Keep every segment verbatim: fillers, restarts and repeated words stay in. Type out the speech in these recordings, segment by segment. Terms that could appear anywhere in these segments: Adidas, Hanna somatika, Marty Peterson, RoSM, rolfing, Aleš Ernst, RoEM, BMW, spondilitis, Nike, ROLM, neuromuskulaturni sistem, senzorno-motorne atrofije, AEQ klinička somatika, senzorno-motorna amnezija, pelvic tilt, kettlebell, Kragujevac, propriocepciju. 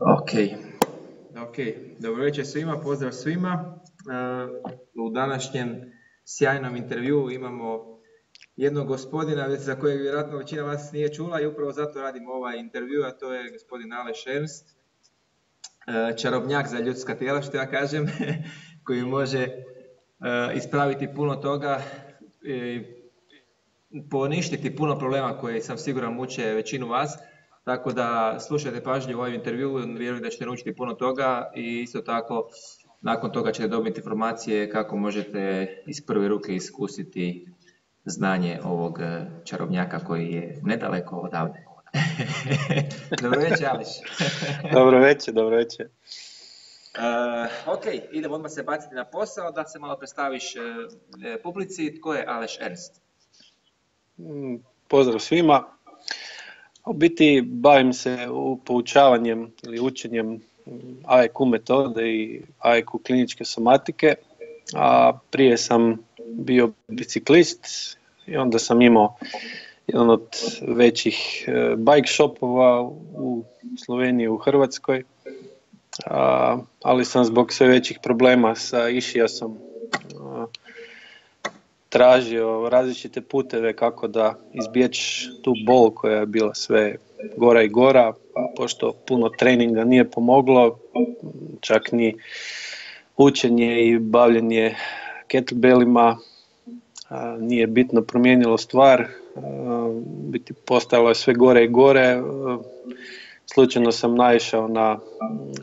Ok, okay. Dobro večer svima, pozdrav svima. U današnjem sjajnom intervjuu imamo jednog gospodina za kojeg vjerojatno većina vas nije čula i upravo zato radimo ovaj intervju, a to je gospodin Aleš Ernst, čarobnjak za ljudska tijela, što ja kažem, koji može ispraviti puno toga, poništiti puno problema koje sam siguran muče većinu vas. Tako da slušajte pažljivo ovaj intervju, vjerujem da ćete naučiti puno toga i isto tako nakon toga ćete dobiti informacije kako možete iz prve ruke iskusiti znanje ovog čarobnjaka koji je nedaleko odavde. Dobro večer, Aleš. Dobro večer, dobro večer. Uh, ok, idemo odmah se baciti na posao, da se malo predstaviš uh, publici. Tko je Aleš Ernst? Mm, pozdrav svima. U biti bavim se u poučavanjem ili učenjem A E Q metode i A E Q kliničke somatike, a prije sam bio biciklist i onda sam imao jedan od većih bike shopova u Sloveniji, u Hrvatskoj, a, ali sam zbog sve većih problema sa išijasom a, tražio različite puteve kako da izbjeći tu bol koja je bila sve gora i gora, pošto puno treninga nije pomoglo, čak ni učenje i bavljenje kettlebellima nije bitno promijenilo stvar, biti postajalo je sve gore i gore. Slučajno sam naišao na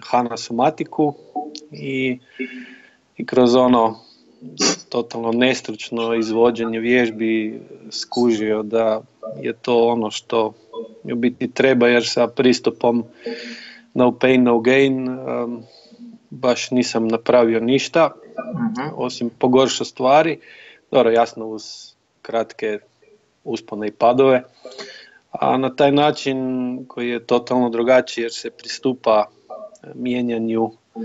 Hanna somatiku i, i kroz ono totalno nestručno izvođenje vježbi skužio da je to ono što u biti treba, jer sa pristupom no pain no gain um, baš nisam napravio ništa, osim pogoršao stvari, dobro jasno uz kratke uspone i padove, a na taj način koji je totalno drugačiji jer se pristupa mijenjanju uh,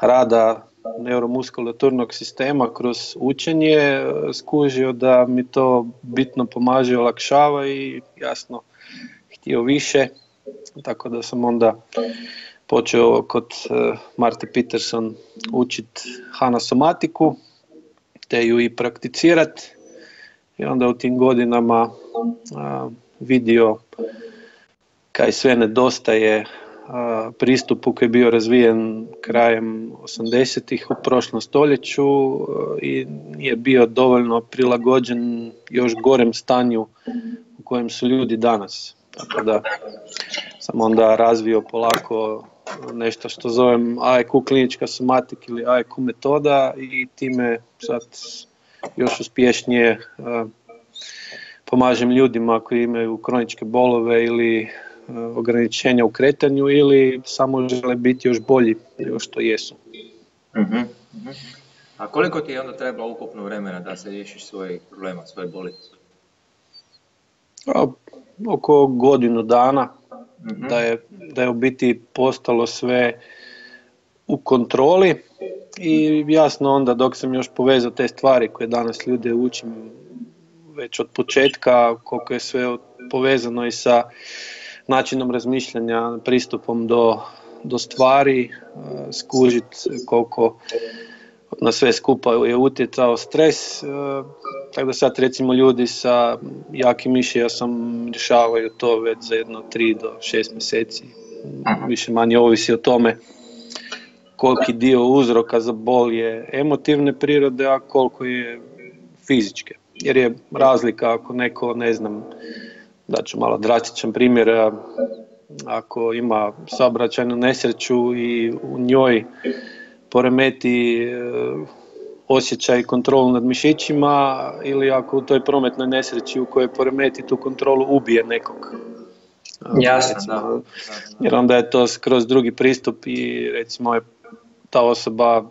rada neuromuskulaturnog sistema kroz učenje, skužio da mi to bitno pomaže, olakšava i jasno htio više, tako da sam onda počeo kod Marty Peterson učiti Hanna somatiku, te ju i prakticirati i onda u tim godinama a, vidio kaj sve nedostaje pristupu koji je bio razvijen krajem osamdesetih u prošlom stoljeću i nije bio dovoljno prilagođen još gorem stanju u kojem su ljudi danas. Tako da sam onda razvio polako nešto što zovem A E Q klinička somatika ili A E Q metoda i time sad još uspješnije pomažem ljudima koji imaju kroničke bolove ili ograničenja u kretanju ili samo žele biti još bolji nego što jesu. Uh-huh, uh-huh. A koliko ti je onda trebalo ukupno vremena da se riješiš svojih problema, svoje boli? A, oko godinu dana, uh-huh. da je, da je u biti postalo sve u kontroli i jasno onda dok sam još povezao te stvari koje danas ljude učim već od početka, koliko je sve povezano i sa načinom razmišljanja, pristupom do, do stvari, skužiti koliko na sve skupa je utjecao stres, tako da sad recimo ljudi sa jakim mišijasom rješavaju to već za jedno tri do šest mjeseci, više manje ovisi o tome koliki dio uzroka za bol je emotivne prirode, a koliko je fizičke, jer je razlika ako neko, ne znam, da ću malo drastičan primjer, ako ima saobraćajnu nesreću i u njoj poremeti osjećaj kontrolu nad mišićima ili ako u toj prometnoj nesreći u kojoj poremeti tu kontrolu ubije nekog. Jasno, recimo, da, da, da. Jer onda je to skroz drugi pristup i recimo je ta osoba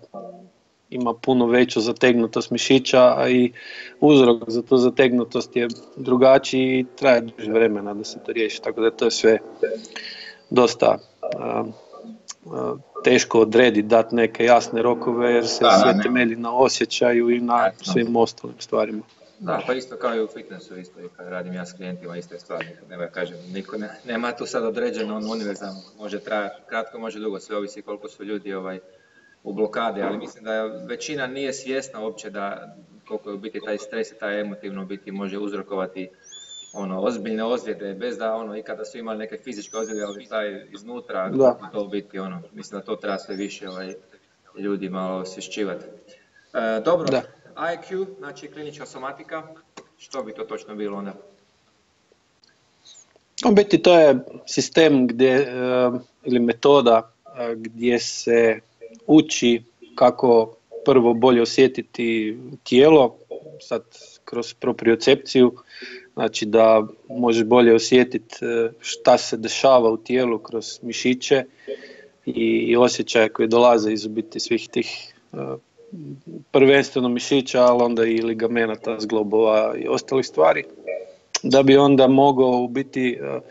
ima puno veću zategnutost mišića, a i uzrok za tu zategnutost je drugačiji i traje duže vremena da se to riješi, tako da to je sve dosta a, a, teško odrediti, dati neke jasne rokove jer se da, sve ne. temelji na osjećaju i na svim ostalim stvarima. Da, pa isto kao i u fitnessu, isto i kad radim ja s klijentima, isto je stvar. Nema, kažem, niko ne, nema tu sad određeno, on univerzalno može trajati kratko, može dugo, sve ovisi koliko su ljudi ovaj, u blokade, ali mislim da većina nije svjesna uopće da koliko je u biti taj stres i taj emotivno biti može uzrokovati ono, ozbiljne ozljede, bez da ono, i kada su imali neke fizičke ozljede, ali taj iznutra, da. To biti ono, mislim da to treba sve više ovaj, ljudi malo osvješćivati. E, dobro. Da. A E Q, znači klinička somatika, što bi to točno bilo onda? U biti to je sistem gdje, ili metoda gdje se uči kako prvo bolje osjetiti tijelo, sad kroz propriocepciju, znači da možeš bolje osjetiti šta se dešava u tijelu kroz mišiće i osjećaje koje dolaze iz ubiti svih tih prvenstveno mišića, ali onda i ligamenata, zglobova i ostalih stvari, da bi onda mogao u biti uh,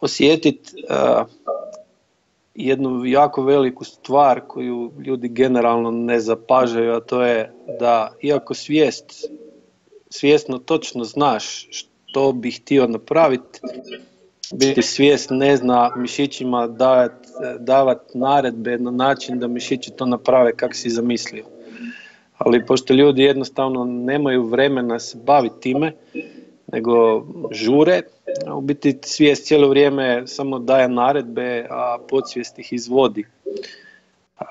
osjetiti uh, jednu jako veliku stvar koju ljudi generalno ne zapažaju, a to je da iako svijest, svjesno točno znaš što bi htio napraviti, biti svijest ne zna mišićima davati davat naredbe na način da mišići to naprave kako si zamislio. Ali pošto ljudi jednostavno nemaju vremena se baviti time, nego žure, u biti svijest cijelo vrijeme samo daje naredbe, a podsvijest ih izvodi.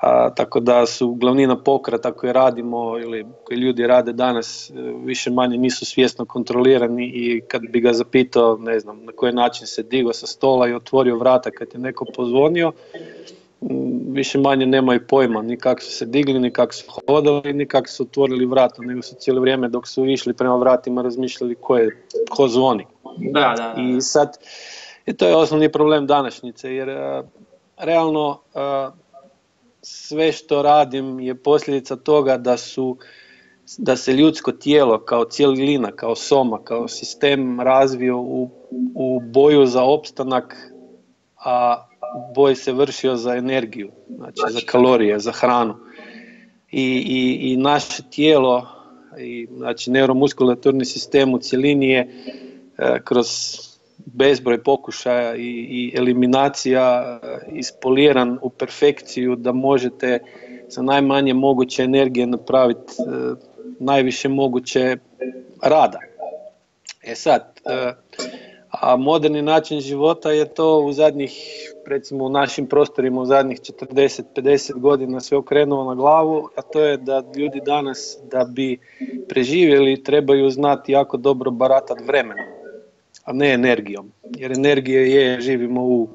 A, tako da su glavnina pokreta koje radimo ili koji ljudi rade danas više manje nisu svjesno kontrolirani i kad bi ga zapitao, ne znam, na koji način se digao sa stola i otvorio vrata kad je neko pozvonio, više manje nemaju pojma ni kako su se digli, ni kako su hodali, ni kako su otvorili vrata, nego su cijelo vrijeme dok su išli prema vratima razmišljali ko je, ko zvoni. Da, da. I sad, i to je osnovni problem današnjice, jer a, realno a, sve što radim je posljedica toga da, su, da se ljudsko tijelo kao cjelina, kao soma, kao sistem razvio u, u boju za opstanak, a boj se vršio za energiju, znači za kalorije, za hranu. I, i, i naše tijelo, i, znači neuromuskulaturni sistem u cjelini je e, kroz bezbroj pokušaja i, i eliminacija ispoliran u perfekciju da možete sa najmanje moguće energije napraviti e, najviše moguće rada. E sad, e, a moderni način života je to u zadnjih, recimo u našim prostorima u zadnjih četrdeset do pedeset godina sve okrenuo na glavu, a to je da ljudi danas da bi preživjeli trebaju znati jako dobro baratati vremenom, a ne energijom. Jer energija je, živimo u,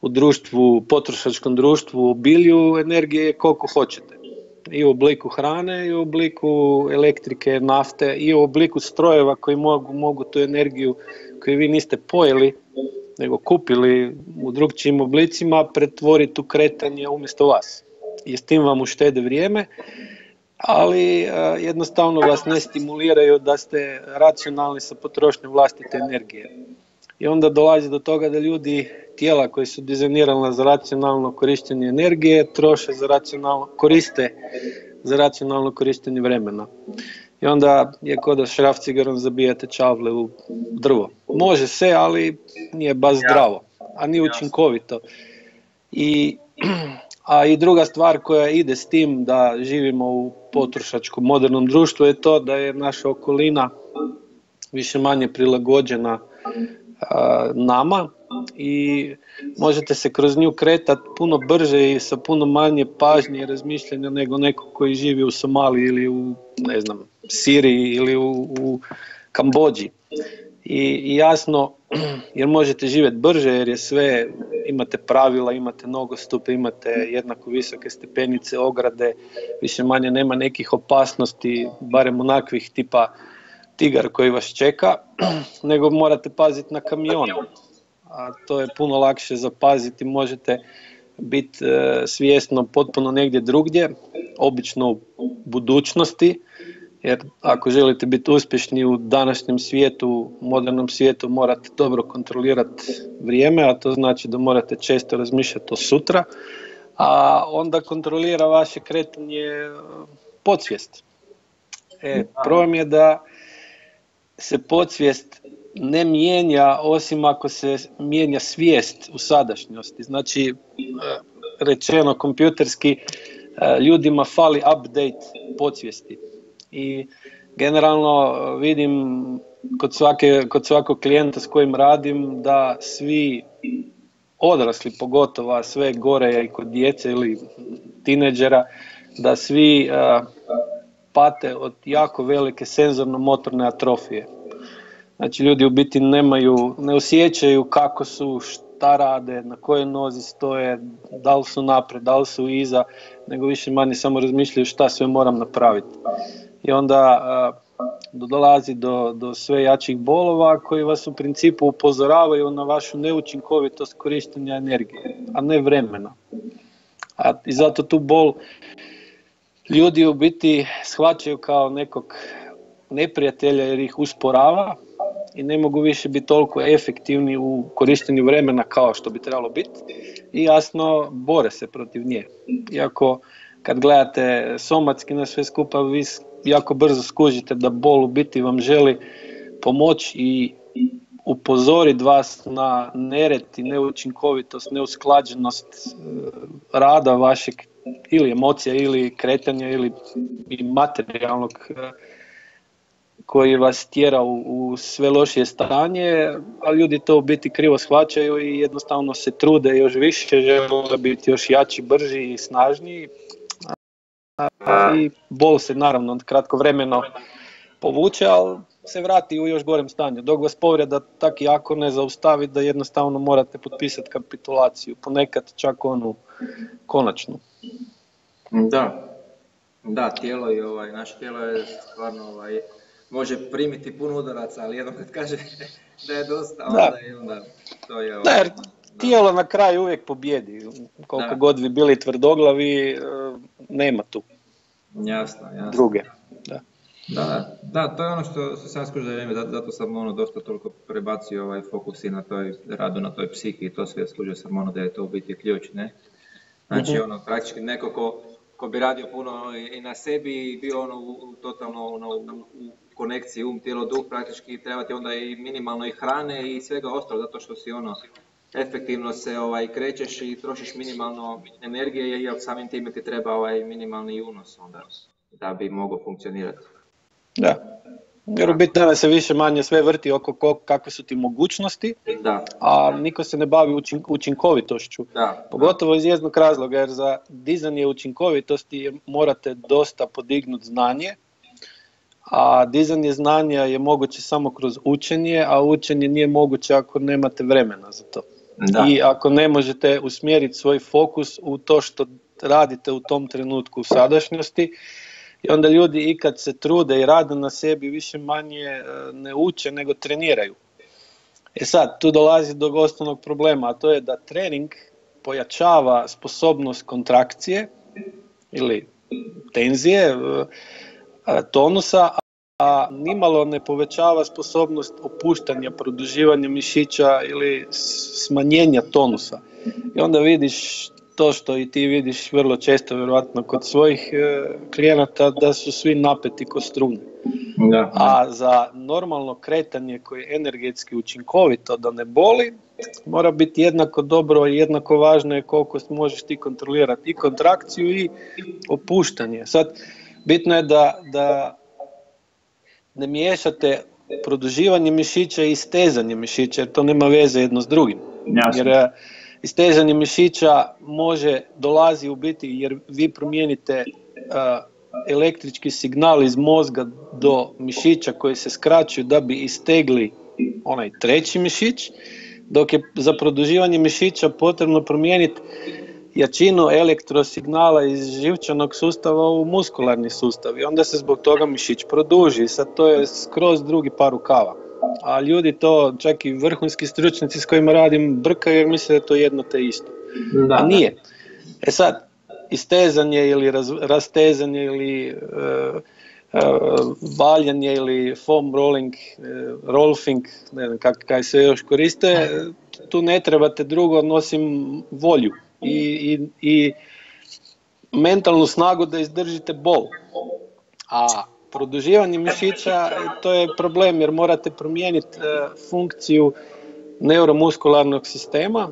u društvu, potrošačkom društvu, u obilju, energije je koliko hoćete. I u obliku hrane, i u obliku elektrike, nafte, i u obliku strojeva koji mogu, mogu tu energiju koju vi niste pojeli, nego kupili u drugčijim oblicima, pretvoriti u kretanje umjesto vas. I s tim vam uštede vrijeme, ali a, jednostavno vas ne stimuliraju da ste racionalni sa potrošnjom vlastite energije. I onda dolazi do toga da ljudi tijela koji su dizajnirana za racionalno korištenje energije troše za racionalno, koriste za racionalno korištenje vremena. I onda je kod da šraf cigarom zabijate čavle u drvo. Može se, ali nije baš zdravo, a ni učinkovito. I, a i druga stvar koja ide s tim da živimo u potrošačkom modernom društvu je to da je naša okolina više manje prilagođena a, nama i možete se kroz nju kretati puno brže i sa puno manje pažnje i razmišljanja nego neko koji živi u Somaliji ili u, ne znam, Siriji ili u, u Kambodži. I, i jasno, jer možete živjeti brže jer je sve, imate pravila, imate nogostupe, imate jednako visoke stepenice, ograde, više manje nema nekih opasnosti, barem onakvih tipa tigar koji vas čeka, nego morate paziti na kamion. A to je puno lakše zapaziti, možete biti e, svjesno potpuno negdje drugdje, obično u budućnosti, jer ako želite biti uspješni u današnjem svijetu, modernom svijetu, morate dobro kontrolirati vrijeme, a to znači da morate često razmišljati o sutra, a onda kontrolira vaše kretanje podsvijest. E, problem je da se podsvijest ne mijenja osim ako se mijenja svijest u sadašnjosti. Znači, rečeno kompjuterski, ljudima fali update podsvijesti. I generalno vidim kod, svake, kod svakog klijenta s kojim radim da svi odrasli, pogotovo sve gore i kod djece ili tineđera, da svi uh, pate od jako velike senzorno-motorne atrofije. Znači, ljudi u biti nemaju, ne osjećaju kako su, šta rade, na kojoj nozi stoje, da li su napred, da li su iza, nego više manje samo razmišljaju šta sve moram napraviti. I onda uh, dolazi do, do sve jačih bolova koji vas u principu upozoravaju na vašu neučinkovitost korištenja energije, a ne vremena. A, i zato tu bol ljudi u biti shvaćaju kao nekog neprijatelja jer ih usporava i ne mogu više biti toliko efektivni u korištenju vremena kao što bi trebalo biti i jasno bore se protiv nje. Iako kad gledate somatski na sve skupa, vi jako brzo skužite da bol u biti vam želi pomoći i upozoriti vas na nered i neučinkovitost, neusklađenost rada vašeg ili emocija ili kretanja ili materijalnog koji vas tjera u, u sve lošije stanje, a ljudi to u biti krivo shvaćaju i jednostavno se trude još više, žele biti još jači, brži i snažniji. I bol se naravno kratko vremeno povuče, ali se vrati u još gorem stanju. Dok vas povreda tak jako ne zaustavi da jednostavno morate potpisati kapitulaciju, ponekad čak onu konačnu. Da, da, tijelo je ovaj, naše tijelo je stvarno ovaj, može primiti puno udaraca, ali jednom kad kaže da je dosta, onda da. I onda to je ovaj, da, jer tijelo na kraju uvijek pobjedi, koliko da. God vi bili tvrdoglavi, nema tu. Jasno, jasno. Druge. Da. Da, da, to je ono što sam skužio za vrijeme, zato sam ono dosta toliko prebacio ovaj fokus i na toj radu, na toj psihi i to sve skužio sam ono da je to u biti ključ, ne? Znači mm-hmm. ono praktički neko ko, ko bi radio puno i na sebi i bio ono u, totalno ono, u, u konekciji um, tijelo, duh, praktički treba ti onda i minimalno i hrane i svega ostalo, zato što si ono efektivno se ovaj, krećeš i trošiš minimalno energije jer samim time ti treba ovaj minimalni unos onda da bi mogao funkcionirati. Da, jer u biti danas se više manje sve vrti oko kakve su ti mogućnosti, da. A niko se ne bavi učink, učinkovitošću. Da. Pogotovo iz jednog razloga, jer za dizanje učinkovitosti morate dosta podignuti znanje, a dizanje znanja je moguće samo kroz učenje, a učenje nije moguće ako nemate vremena za to. Da. I ako ne možete usmjeriti svoj fokus u to što radite u tom trenutku u sadašnjosti, i onda ljudi i kad se trude i rade na sebi više manje ne uče nego treniraju. E sad, tu dolazi do osnovnog problema, a to je da trening pojačava sposobnost kontrakcije ili tenzije, tonusa, a nimalo ne povećava sposobnost opuštanja, produživanja mišića ili smanjenja tonusa. I onda vidiš to što i ti vidiš vrlo često vjerojatno kod svojih e, klijenata da su svi napeti ko strune. Da. A za normalno kretanje koje je energetski učinkovito da ne boli, mora biti jednako dobro i jednako važno je koliko možeš ti kontrolirati i kontrakciju i opuštanje. Sad, bitno je da, da ne miješate produživanje mišića i stezanje mišića jer to nema veze jedno s drugim. Jasno. Jer istezanje mišića može dolazi u biti jer vi promijenite uh, električki signal iz mozga do mišića koji se skraćuju da bi istegli onaj treći mišić, dok je za produživanje mišića potrebno promijeniti jačinu elektrosignala iz živčanog sustava u muskularni sustav i onda se zbog toga mišić produži. Sad to je skroz drugi par rukava. A ljudi to, čak i vrhunski stručnjaci s kojima radim, brkaju jer misle da je to jedno te isto. Da. A nije. E sad, istezanje ili raz, rastezanje ili e, e, valjanje ili foam rolling, e, rolfing, ne znam kak, kaj se još koriste, tu ne trebate drugo osim volju i, i, i mentalnu snagu da izdržite bol. A produživanje mišića, to je problem jer morate promijeniti funkciju neuromuskularnog sistema,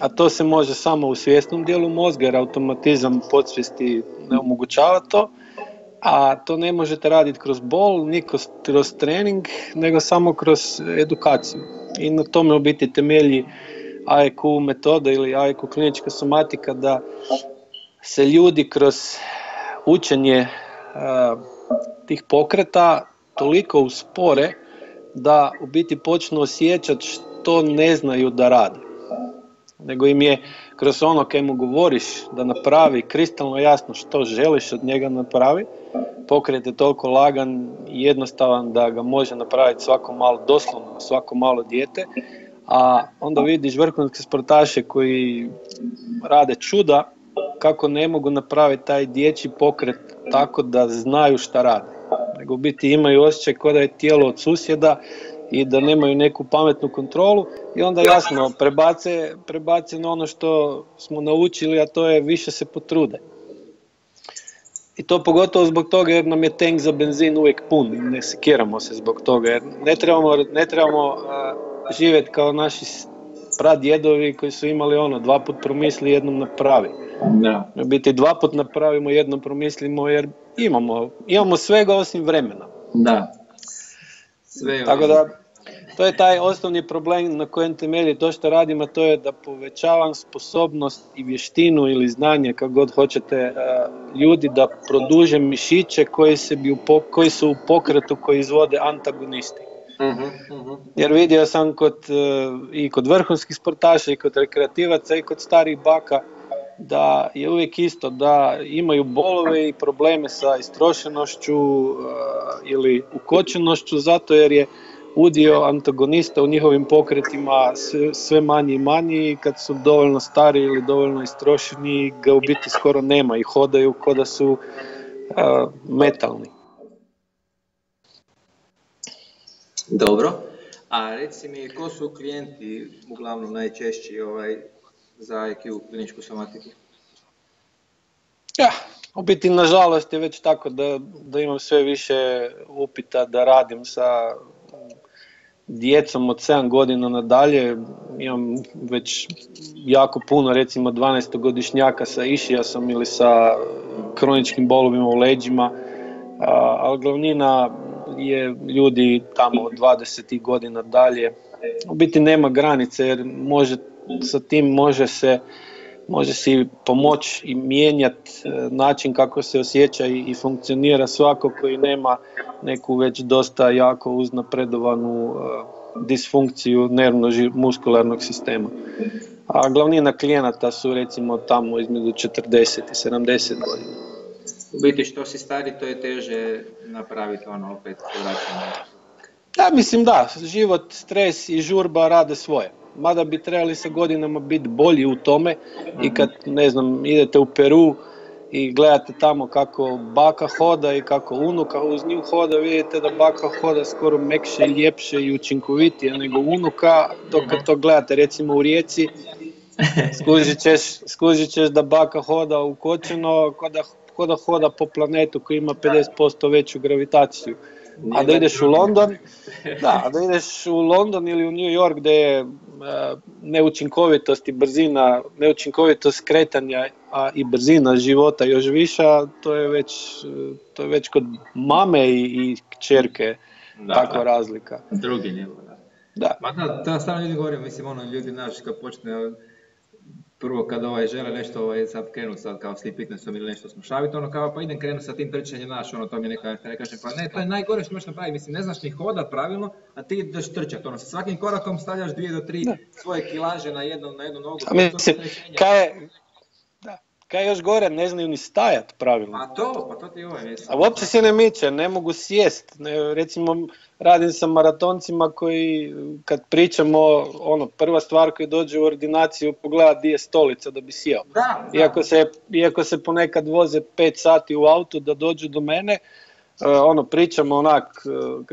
a to se može samo u svjesnom dijelu mozga jer automatizam podsvijesti ne omogućava to, a to ne možete raditi kroz bol, ni kroz trening, nego samo kroz edukaciju. I na tome u biti temelji A E Q metoda ili A E Q klinička somatika, da se ljudi kroz učenje uh, tih pokreta toliko uspore da u biti počnu osjećati što ne znaju da rade. Nego im je kroz ono kaj mu govoriš da napravi kristalno jasno što želiš od njega napravi, pokret je toliko lagan i jednostavan da ga može napraviti svako malo, doslovno svako malo dijete, a onda vidiš vrhunske sportaše koji rade čuda kako ne mogu napraviti taj dječji pokret tako da znaju šta rade. Nego u biti imaju osjećaj kao da je tijelo od susjeda i da nemaju neku pametnu kontrolu i onda jasno prebace, prebace na ono što smo naučili, a to je više se potrude. I to pogotovo zbog toga jer nam je tank za benzin uvijek pun, ne sekiramo se zbog toga jer ne trebamo, ne trebamo živjeti kao naši pradjedovi koji su imali ono dva put promisli, jednom napravi. Da. U biti dva put napravimo, jednom promislimo jer imamo, imamo svega osim vremena. Da. Sve tako da, to je taj osnovni problem na kojem temelji to što radim, a to je da povećavam sposobnost i vještinu ili znanje, kako god hoćete, ljudi da produže mišiće koji, se bi upo, koji su u pokretu koji izvode antagonisti. Uh-huh, uh-huh. Jer vidio sam kod, i kod vrhunskih sportaša, i kod rekreativaca, i kod starih baka, da je uvijek isto, da imaju bolove i probleme sa istrošenošću uh, ili ukočenošću, zato jer je udio antagonista u njihovim pokretima sve, sve manji i manji i kad su dovoljno stari ili dovoljno istrošeni ga u biti skoro nema i hodaju kao da su uh, metalni. Dobro, a reci mi ko su klijenti uglavnom najčešći ovaj za A E Q kliničku somatiku? Ja, u biti nažalost je već tako da, da imam sve više upita da radim sa djecom od sedam godina nadalje. Imam već jako puno, recimo dvanaestogodišnjaka sa išijasom ili sa kroničkim bolovima u leđima, ali glavnina je ljudi tamo od dvadesetih godina dalje. U biti nema granice jer može sa tim može se može si pomoći i mijenjati način kako se osjeća i, i funkcionira svako koji nema neku već dosta jako uznapredovanu uh, disfunkciju nervno-muskularnog sistema. A glavnina klijenata su recimo tamo između četrdeset i sedamdeset godina. U biti što si stari to je teže napraviti ono opet vraćanje. Ja mislim da, život, stres i žurba rade svoje. Mada bi trebali sa godinama biti bolji u tome i kad, ne znam, idete u Peru i gledate tamo kako baka hoda i kako unuka uz nju hoda, vidite da baka hoda skoro mekše, ljepše i učinkovitije nego unuka, dok kad to gledate recimo u Rijeci, skužit ćeš, skužit ćeš da baka hoda ukočeno, ko da, ko da hoda po planetu koji ima pedeset posto veću gravitaciju. A da ideš u London, da, da ideš u London ili u New York gdje je uh, neučinkovitost i brzina, neučinkovitost kretanja a i brzina života još viša, to je već, to je već kod mame i, i kćerke takva razlika. Drugi nivo, da. Da. Ma da, da stvarno ljudi govorim, mislim ono ljudi naš kad počne prvo kad ovaj žele nešto ovaj, sad krenu sad kao s tim fitnessom ili nešto smušaviti, ono kao pa idem krenu sa tim trčanjem naš, ono to mi neka ne kažem, pa ne, to je najgore što možeš napraviti, mislim ne znaš ni hodat pravilno, a ti ideš trčati, ono sa svakim korakom stavljaš dvije do tri da. svoje kilaže na jednu, na jednu nogu. A mislim, kaj je, da, kaj još gore, ne znaju ni stajat pravilno. A to, pa to ti ovaj mislim. A uopće se ne miče, ne mogu sjest, ne, recimo radim sa maratoncima koji kad pričamo, ono, prva stvar koji dođe u ordinaciju pogleda di je stolica da bi sjeo. Da, da. Iako se, iako se ponekad voze pet sati u autu da dođu do mene, ono, pričamo onak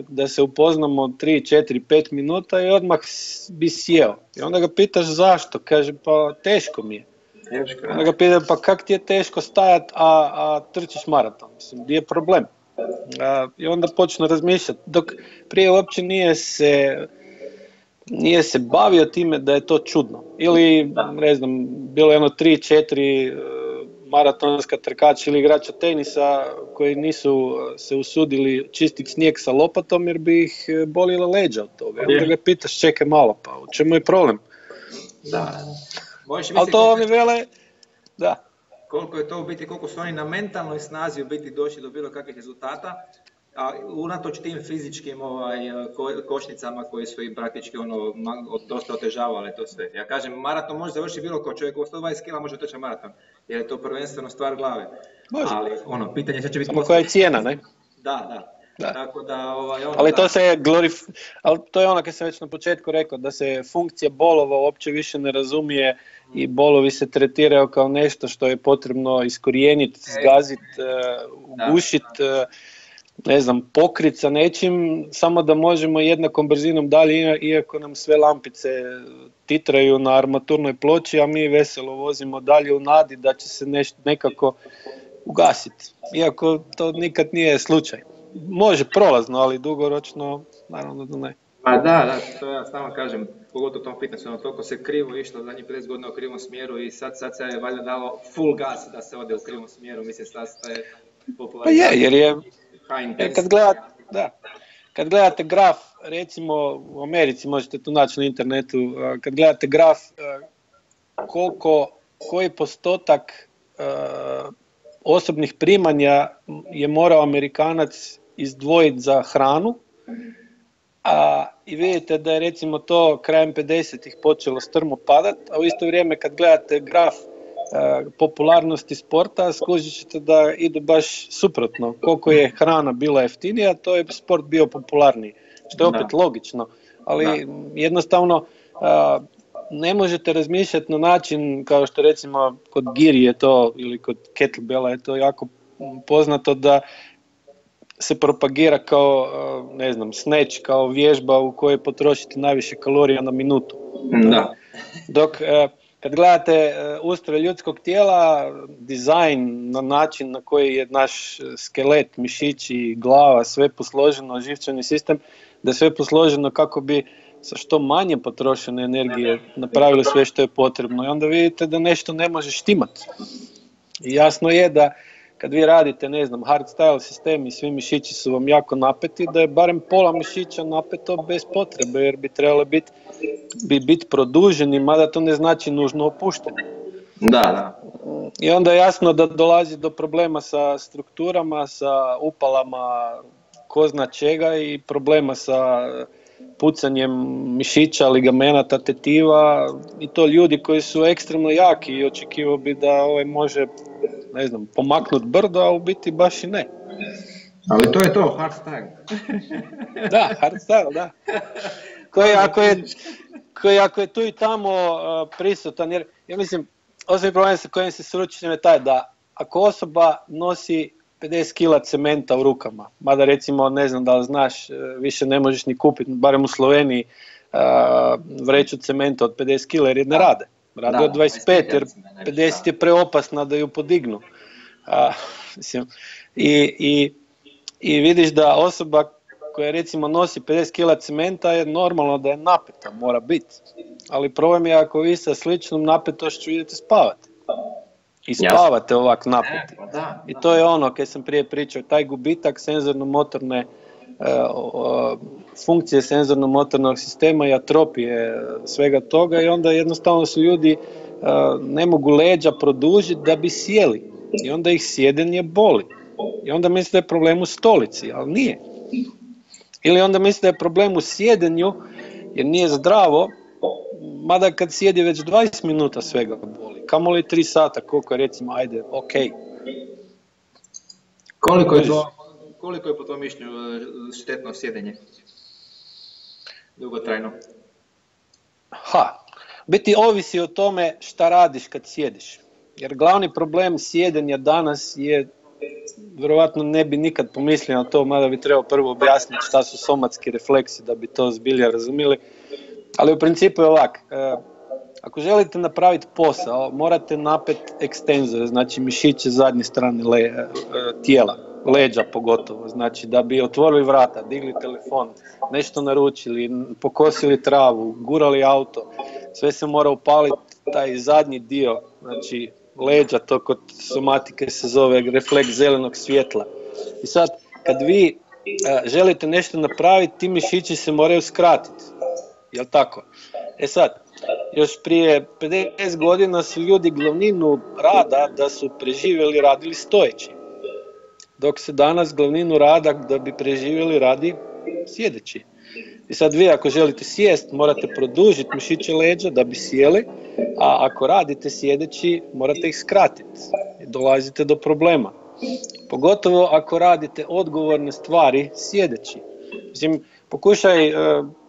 da se upoznamo tri, četiri, pet minuta i odmah bi sjeo. I onda ga pitaš zašto, kaže pa teško mi je. Onda ga pitaš pa kak ti je teško stajat, a, a trčiš maraton, mislim, di je problem? I onda počnu razmišljati, dok prije uopće nije se, nije se bavio time da je to čudno. Ili, ne znam, bilo je ono tri četiri maratonska trkača ili igrača tenisa koji nisu se usudili čistiti snijeg sa lopatom jer bi ih bolila leđa od toga. Onda ga pitaš, čekaj malo, pa u čemu je problem? Da. Ali to oni vele, da. Koliko je to u biti, koliko su oni na mentalnoj snazi u biti došli do bilo kakvih rezultata, a unatoč tim fizičkim ovaj, ko, košnicama koje su i praktički ono, dosta otežavale to sve. Ja kažem, maraton može završiti bilo ko, čovjek u sto dvadeset kila može oteći maraton, jer je to prvenstveno stvar glave. Može. Ali ono, pitanje će biti... Samo posto... koja je cijena, ne? Da, da. Da. Tako da, ovaj, ono, ali to da. se glorif... ali to je ono kad sam već na početku rekao, da se funkcija bolova uopće više ne razumije i bolovi se tretiraju kao nešto što je potrebno iskorijeniti, zgaziti, ugušiti, ne znam, pokriti sa nečim, samo da možemo jednakom brzinom dalje, iako nam sve lampice titraju na armaturnoj ploči, a mi veselo vozimo dalje u nadi da će se neš... nekako ugasiti, iako to nikad nije slučaj. Može prolazno, ali dugoročno, naravno da ne. Pa da, da, to ja samo kažem, pogotovo tom fitnessu, ono, toliko se krivo išlo, zadnjih pedeset godina u krivom smjeru i sad, sad se je valjda dalo full gas da se ode u krivom smjeru, mislim sad je popularno. Pa je, jer je, je kad, gledate, da, kad gledate graf, recimo u Americi možete tu naći na internetu, kad gledate graf koliko, koji postotak uh, osobnih primanja je morao Amerikanac izdvojiti za hranu, a, i vidite da je recimo to krajem pedesetih počelo strmo padat, a u isto vrijeme kad gledate graf a, popularnosti sporta, skužit ćete da idu baš suprotno. Koliko je hrana bila jeftinija, to je sport bio popularniji, što je opet da. Logično, ali da. Jednostavno a, ne možete razmišljati na način kao što recimo kod giri je to ili kod kettlebella je to jako poznato da se propagira kao, ne znam, snatch, kao vježba u kojoj potrošite najviše kalorija na minutu. Da. Dok kad gledate ustroj ljudskog tijela, dizajn na način na koji je naš skelet, mišići, glava, sve posloženo, živčani sistem, da je sve posloženo kako bi sa što manje potrošene energije napravili sve što je potrebno i onda vidite da nešto ne može štimati. I jasno je da kad vi radite, ne znam, hardstyle sistem i svi mišići su vam jako napeti, da je barem pola mišića napeto bez potrebe jer bi trebalo biti bi bit produženi, mada to ne znači nužno opušteni. Da, da. I onda je jasno da dolazi do problema sa strukturama, sa upalama ko zna čega i problema sa pucanjem mišića, ligamenata, tetiva i to ljudi koji su ekstremno jaki i očekivao bi da ovaj može, ne znam, pomaknut brdo, a u biti baš i ne. Ali to je to, hardstyle. Da, hardstyle, da. Koji ako je, koji ako je tu i tamo uh, prisutan, jer ja mislim, osnovni problem sa kojim se sručim je taj da ako osoba nosi pedeset kila cementa u rukama, mada recimo, ne znam da li znaš, više ne možeš ni kupiti, barem u Sloveniji, uh, vreću cementa od pedeset kila jer je ne rade. Rade da, od dvadeset pet jer pedeset je preopasna da ju podignu. Uh, mislim, i, i, i vidiš da osoba koja recimo nosi pedeset kila cementa je normalno da je napeta, mora biti. Ali problem je ako vi sa sličnom napetošću idete spavati. I spavate ovak napeti. I to je ono kad sam prije pričao, taj gubitak senzorno-motorne uh, funkcije senzorno-motornog sistema i atropije svega toga i onda jednostavno su ljudi uh, ne mogu leđa produžiti da bi sjeli i onda ih sjedenje boli i onda misle da je problem u stolici, ali nije. Ili onda misle da je problem u sjedenju jer nije zdravo, mada kad sjedi već dvadeset minuta svega boli, kamoli tri sata, koliko je recimo, ajde, ok. Koliko je, to, koliko je po tom mišljenju štetno sjedenje? Dugotrajno. Ha, biti ovisi o tome šta radiš kad sjediš. Jer glavni problem sjedenja danas je, vjerojatno ne bi nikad pomislio na to, mada bi trebao prvo objasniti šta su somatski refleksi da bi to zbilja razumjeli. Ali u principu je ovak, ako želite napraviti posao, morate napet ekstenzore, znači mišiće zadnje strane le, tijela. leđa pogotovo, znači da bi otvorili vrata, digli telefon, nešto naručili, pokosili travu, gurali auto, sve se mora upaliti taj zadnji dio, znači leđa, to kod somatike se zove refleks zelenog svjetla. I sad kad vi a, želite nešto napraviti, ti mišići se moraju skratiti, jel tako? E sad, još prije pedeset godina su ljudi glavninu rada da su preživjeli radili stojeći, dok se danas glavninu rada da bi preživjeli radi sjedeći. I sad vi ako želite sjest, morate produžiti mišiće leđa da bi sjeli, a ako radite sjedeći, morate ih skratiti. Dolazite do problema. Pogotovo ako radite odgovorne stvari sjedeći. Mislim, pokušaj e,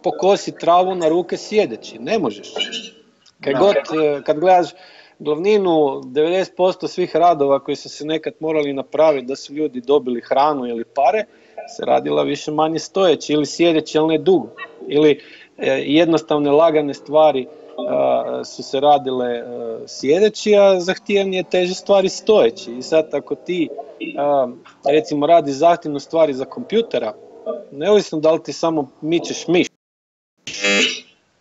pokositi travu na ruke sjedeći, ne možeš. Kaj god, e, kad gledaš glavninu devedeset posto svih radova koji su se nekad morali napraviti da su ljudi dobili hranu ili pare, se radila više manje stojeći ili sjedeći, ali ne dugo. Ili e, jednostavne lagane stvari a, su se radile a, sjedeći, a zahtjevnije teže stvari stojeći. I sad ako ti a, recimo radi zahtjevne stvari za kompjutera, neovisno da li ti samo mičeš miš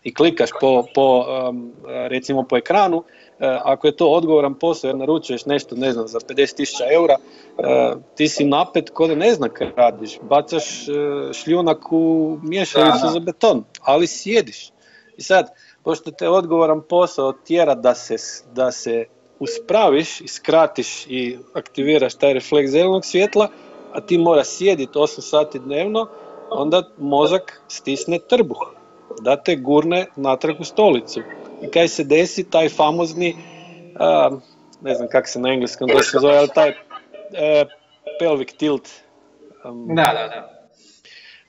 i klikaš po, po, um, recimo po ekranu, uh, ako je to odgovoran posao jer naručuješ nešto, ne znam, za pedeset tisuća eura, uh, ti si napet ko da ne zna kaj radiš, bacaš uh, šljunak u mješalicu za beton, ali sjediš. I sad, pošto te odgovoran posao tjera da se, da se uspraviš, skratiš i aktiviraš taj refleks zelenog svjetla, a ti mora sjediti osam sati dnevno, onda mozak stisne trbuh da te gurne natrag u stolicu. I kaj se desi, taj famozni, uh, ne znam kako se na engleskom da se zove, ali taj uh, pelvic tilt. Um, da, da, da.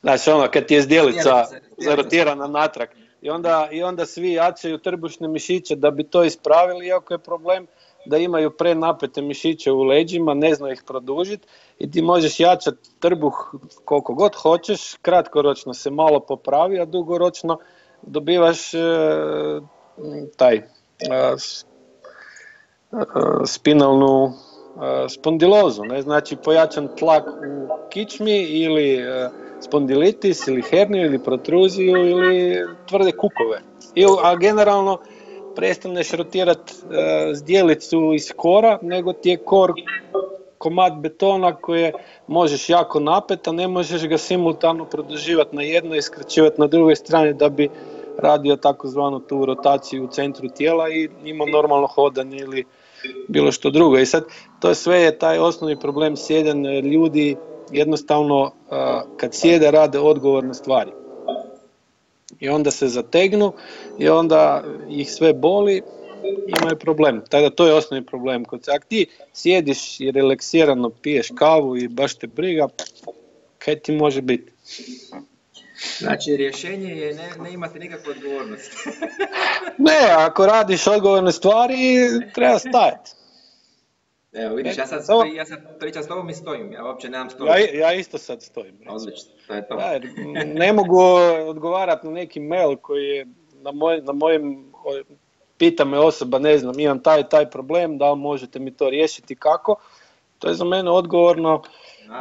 Znači ono, kad ti je zdjelica zarotirana natrag. I onda, i onda svi jačaju trbušne mišiće da bi to ispravili, iako je problem da imaju prenapete mišiće u leđima, ne znaju ih produžiti i ti možeš jačati trbuh koliko god hoćeš, kratkoročno se malo popravi, a dugoročno dobivaš e, taj e, spinalnu e, spondilozu, ne? Znači pojačan tlak u kičmi ili e, spondilitis ili herniju ili protruziju ili tvrde kukove. I, a generalno prestaneš rotirati e, zdjelicu iz kora, nego ti je kor komad betona koje možeš jako napet, a ne možeš ga simultano produživati na jednoj i skraćivati na drugoj strani da bi radio takozvanu tu rotaciju u centru tijela i imao normalno hodanje ili bilo što drugo. I sad, to je sve je taj osnovni problem sjedenja, jer ljudi jednostavno a, kad sjede rade odgovorne stvari. I onda se zategnu i onda ih sve boli, imaju problem. Tada to je osnovni problem. Ako ti sjediš i relaksirano piješ kavu i baš te briga, kaj ti može biti? Znači, rješenje je ne, ne imati nikakvu odgovornost. Ne, ako radiš odgovorne stvari, treba stajati. Evo vidiš, ja sad, ja sad pričam s tobom i stojim, ja uopće nemam stolicu. Ja, ja isto sad stojim. Odlično, to je to. Ja, ne mogu odgovarati na neki mail koji je na, moj, na mojem, pita me osoba, ne znam, imam taj taj problem, da li možete mi to riješiti, kako? To je za mene odgovorno,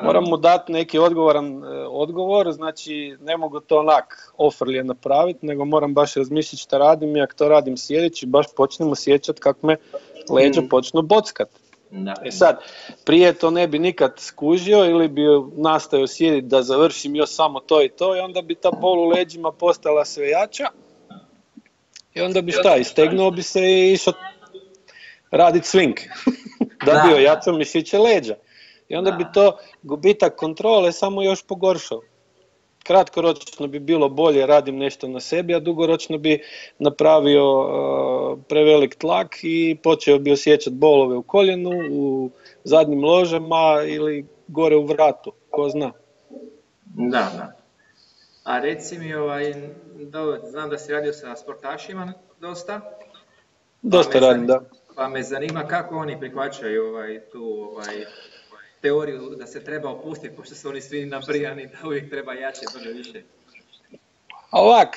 moram mu dati neki odgovoran e, odgovor, znači ne mogu to onak ofrlje napraviti, nego moram baš razmišljati šta radim i ako to radim sjedeći, baš počnem osjećati kako me leđa hmm. počnu bockati. Da. E sad, prije to ne bi nikad skužio ili bi nastavio sjediti da završim još samo to i to i onda bi ta bol u leđima postala sve jača i onda bi šta, istegnuo bi se i išao raditi swing da bi ojačao mišiće leđa i onda bi to gubitak kontrole samo još pogoršao. Kratkoročno bi bilo bolje radim nešto na sebi, a dugoročno bi napravio uh, prevelik tlak i počeo bi osjećati bolove u koljenu, u zadnjim ložama ili gore u vratu, ko zna. Da, da. A reci mi, ovaj, do, znam da si radio sa sportašima dosta. Dosta radim, da. Pa me zanima kako oni prihvaćaju ovaj, tu... Ovaj... teoriju da se treba opustiti, pošto su oni svi nabrijani, da uvijek treba jače, brže, više. Ovak,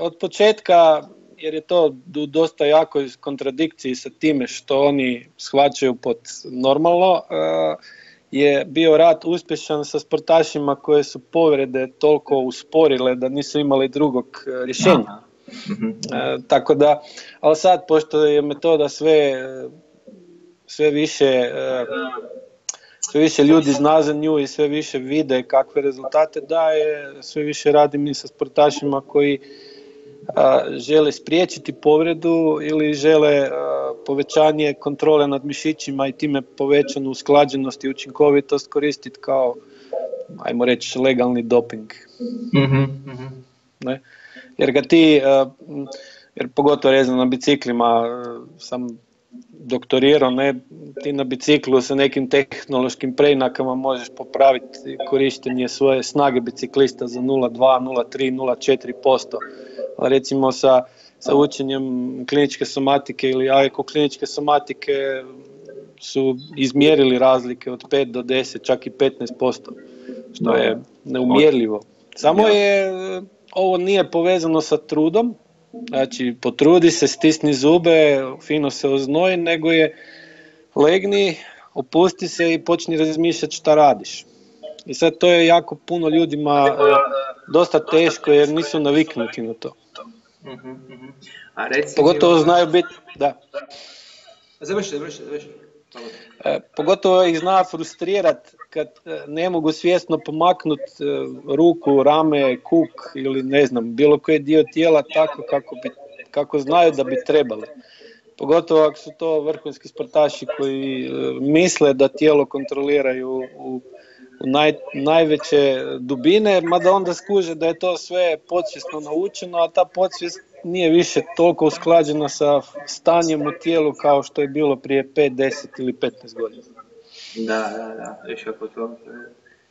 od početka, jer je to u dosta jakoj kontradikciji sa time što oni shvaćaju pod normalno, je bio rat uspješan sa sportašima koje su povrede toliko usporile da nisu imali drugog rješenja. E, tako da, ali sad, pošto je metoda sve, sve više, sve više ljudi zna za nju i sve više vide kakve rezultate daje, sve više radim i sa sportašima koji a, žele spriječiti povredu ili žele a, povećanje kontrole nad mišićima i time povećanu usklađenost i učinkovitost koristiti kao, ajmo reći, legalni doping. Mm-hmm, mm-hmm. Ne? Jer ga ti, jer pogotovo rezano na biciklima, sam doktorirao, ne, ti na biciklu sa nekim tehnološkim preinakama možeš popraviti korištenje svoje snage biciklista za nula zarez dva, nula zarez tri, nula zarez četiri posto. Ali recimo sa, sa učenjem kliničke somatike ili A E Q kliničke somatike su izmjerili razlike od pet do deset, čak i petnaest posto, što je neumjerljivo. Samo je... Ovo nije povezano sa trudom, znači potrudi se, stisni zube, fino se oznoji, nego je legni, opusti se i počni razmišljati šta radiš. I sad to je jako puno ljudima e, dosta teško jer nisu naviknuti na to. Uh-huh, uh-huh. A reci, pogotovo znaju biti... Da. Završi, završi, završi. E, pogotovo ih zna frustrirati kad ne mogu svjesno pomaknuti ruku, rame, kuk ili ne znam, bilo koji dio tijela tako kako, bi, kako znaju da bi trebali. Pogotovo ako su to vrhunski sportaši koji misle da tijelo kontroliraju u naj, najveće dubine, mada onda skuže da je to sve podsvjesno naučeno, a ta podsvijest nije više toliko usklađena sa stanjem u tijelu kao što je bilo prije pet, deset ili petnaest godina. Da, da, da, viš kako to,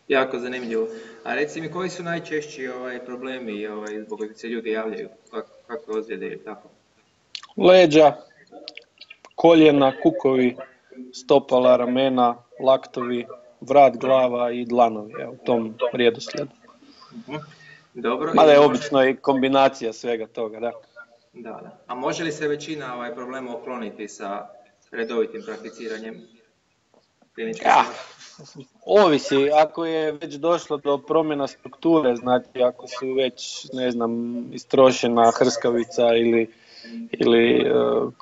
jako zanimljivo. A reci mi, koji su najčešći ovaj, problemi ovaj, zbog kojih se ljudi javljaju, kako, kako ozljede ili tako? Leđa, koljena, kukovi, stopala, ramena, laktovi, vrat, glava i dlanovi, evo, u tom redoslijedu. Uh-huh. Dobro. Mada je obično i kombinacija svega toga, da. Da, da. A može li se većina ovaj, problema ukloniti sa redovitim prakticiranjem? Ja, ovisi, ako je već došlo do promjena strukture, znači ako su već, ne znam, istrošena hrskavica ili, ili uh,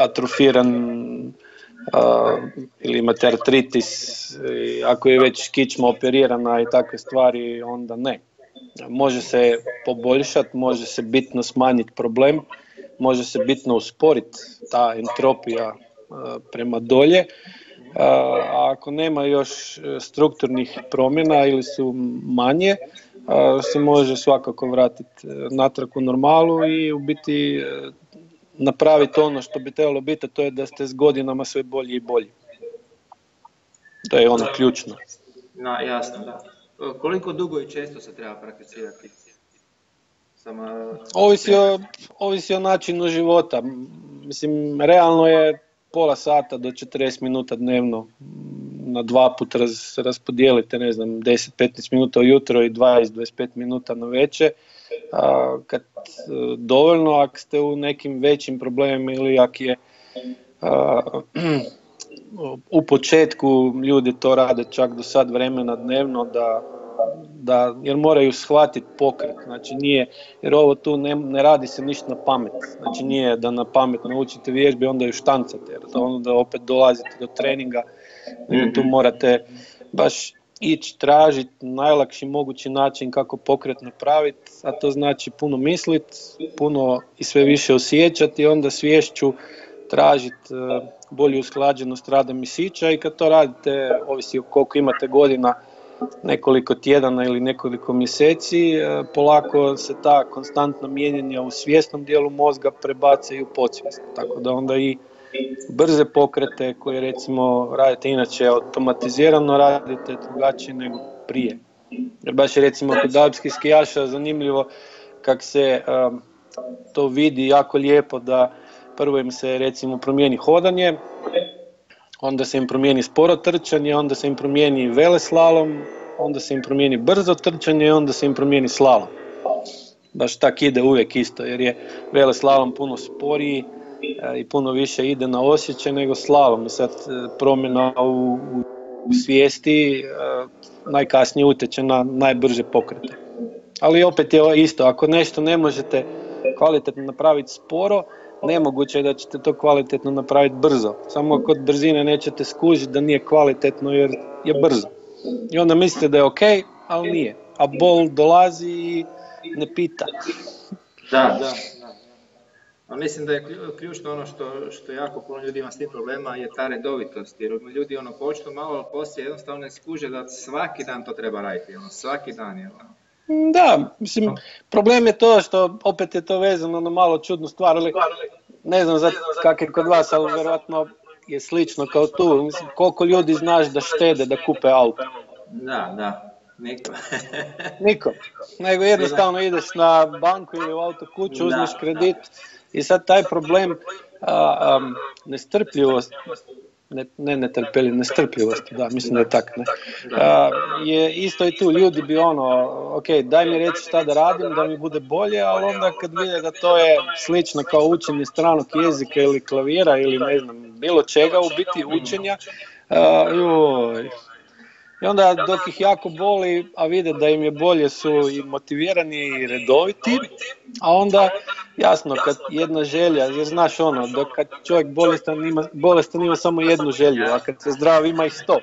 atrofiran uh, ili imate artritis, ako je već kičma operirana i takve stvari, onda ne. Može se poboljšati, može se bitno smanjiti problem, može se bitno usporiti ta entropija uh, prema dolje. A ako nema još strukturnih promjena ili su manje, se može svakako vratiti natrag u normalu i u biti napraviti ono što bi trebalo biti, to je da ste s godinama sve bolji i bolji. To je ono ključno. Na, jasno, da. Koliko dugo i često se treba prakticirati? Sama... Ovisi o, ovisi o načinu života. Mislim, realno je pola sata do četrdeset minuta dnevno, na dva puta raz, raspodijelite, ne znam, deset do petnaest minuta ujutro i dvadeset do dvadeset pet minuta na večer. A, kad dovoljno, ako ste u nekim većim problemima ili ako je a, u početku ljudi to rade čak do sad vremena dnevno, da, da, jer moraju shvatiti pokret, znači nije, jer ovo tu ne, ne radi se ništa na pamet, znači nije da na pamet naučite vježbe onda ju štancate, jer onda opet dolazite do treninga, nego tu morate baš ići tražiti najlakši mogući način kako pokret napraviti, a to znači puno misliti, puno i sve više osjećati i onda svješću tražiti bolju usklađenost rada mišića i kad to radite, ovisi koliko imate godina, nekoliko tjedana ili nekoliko mjeseci, polako se ta konstantna mijenjanja u svjesnom dijelu mozga prebace i u podsvijest. Tako da onda i brze pokrete koje recimo radite inače automatizirano, radite drugačije nego prije. Jer baš je recimo kod alpskih skijaša zanimljivo kako se um, to vidi jako lijepo da prvo im se recimo promijeni hodanje, onda se im promijeni sporo trčanje, onda se im promijeni veleslalom, onda se im promijeni brzo trčanje, onda se im promijeni slalom. Baš tak ide uvijek isto, jer je veleslalom puno sporiji i puno više ide na osjećaj nego slalom. I sad promjena u, u u svijesti najkasnije utječe na najbrže pokrete. Ali opet je isto, ako nešto ne možete kvalitetno napraviti sporo, nemoguće je da ćete to kvalitetno napraviti brzo. Samo kod brzine nećete skužiti da nije kvalitetno jer je brzo. I onda mislite da je ok, ali nije. A bol dolazi i ne pita. Da, da. A mislim da je ključno ono što, što jako puno ljudi ima s tim problema je ta redovitost, jer ljudi ono počnu malo poslije jednostavno ne skuže da svaki dan to treba raditi, ono, svaki dan je ono. Da, mislim, problem je to što opet je to vezano na malo čudnu stvar, ali ne znam za kak je kod vas, ali vjerojatno je slično kao tu, mislim, koliko ljudi znaš da štede da kupe auto? Da, da. Niko. Niko. Nego jednostavno ideš na banku ili u autokuću, uzmeš kredit i sad taj problem a, um, nestrpljivost, ne, ne netrpeli, nestrpljivost, da, mislim da je tak, ne, a, je isto i tu, ljudi bi ono, ok, daj mi reći šta da radim, da mi bude bolje, ali onda kad vide da to je slično kao učenje stranog jezika ili klavira ili ne znam, bilo čega u biti učenja, a, joj. I onda dok ih jako boli, a vide da im je bolje, su i motivirani i redoviti, a onda jasno kad jedna želja, jer znaš ono, dok kad čovjek bolestan ima, bolestan ima samo jednu želju, a kad se zdrav ima ih sto.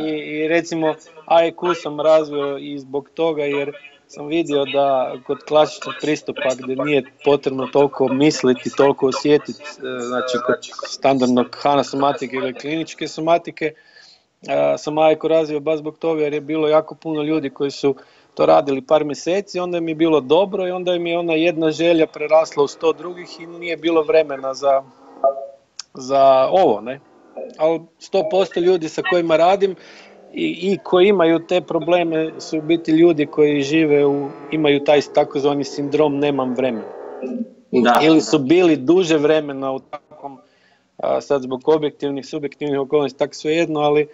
I, i recimo A E Q sam razvio i zbog toga jer sam vidio da kod klasičnog pristupa gdje nije potrebno toliko misliti, toliko osjetiti, znači kod standardnog Hanna somatike ili kliničke somatike, Uh, sam A E Q razvio baš zbog toga jer je bilo jako puno ljudi koji su to radili par mjeseci, onda mi je bilo dobro i onda mi je ona jedna želja prerasla u sto drugih i nije bilo vremena za, za ovo, ne? Ali sto posto ljudi sa kojima radim i, i koji imaju te probleme su u biti ljudi koji žive u, imaju taj takozvani sindrom nemam vremena. Da. Ili su bili duže vremena u takvom, a sad zbog objektivnih, subjektivnih okolnosti, tako svejedno, ali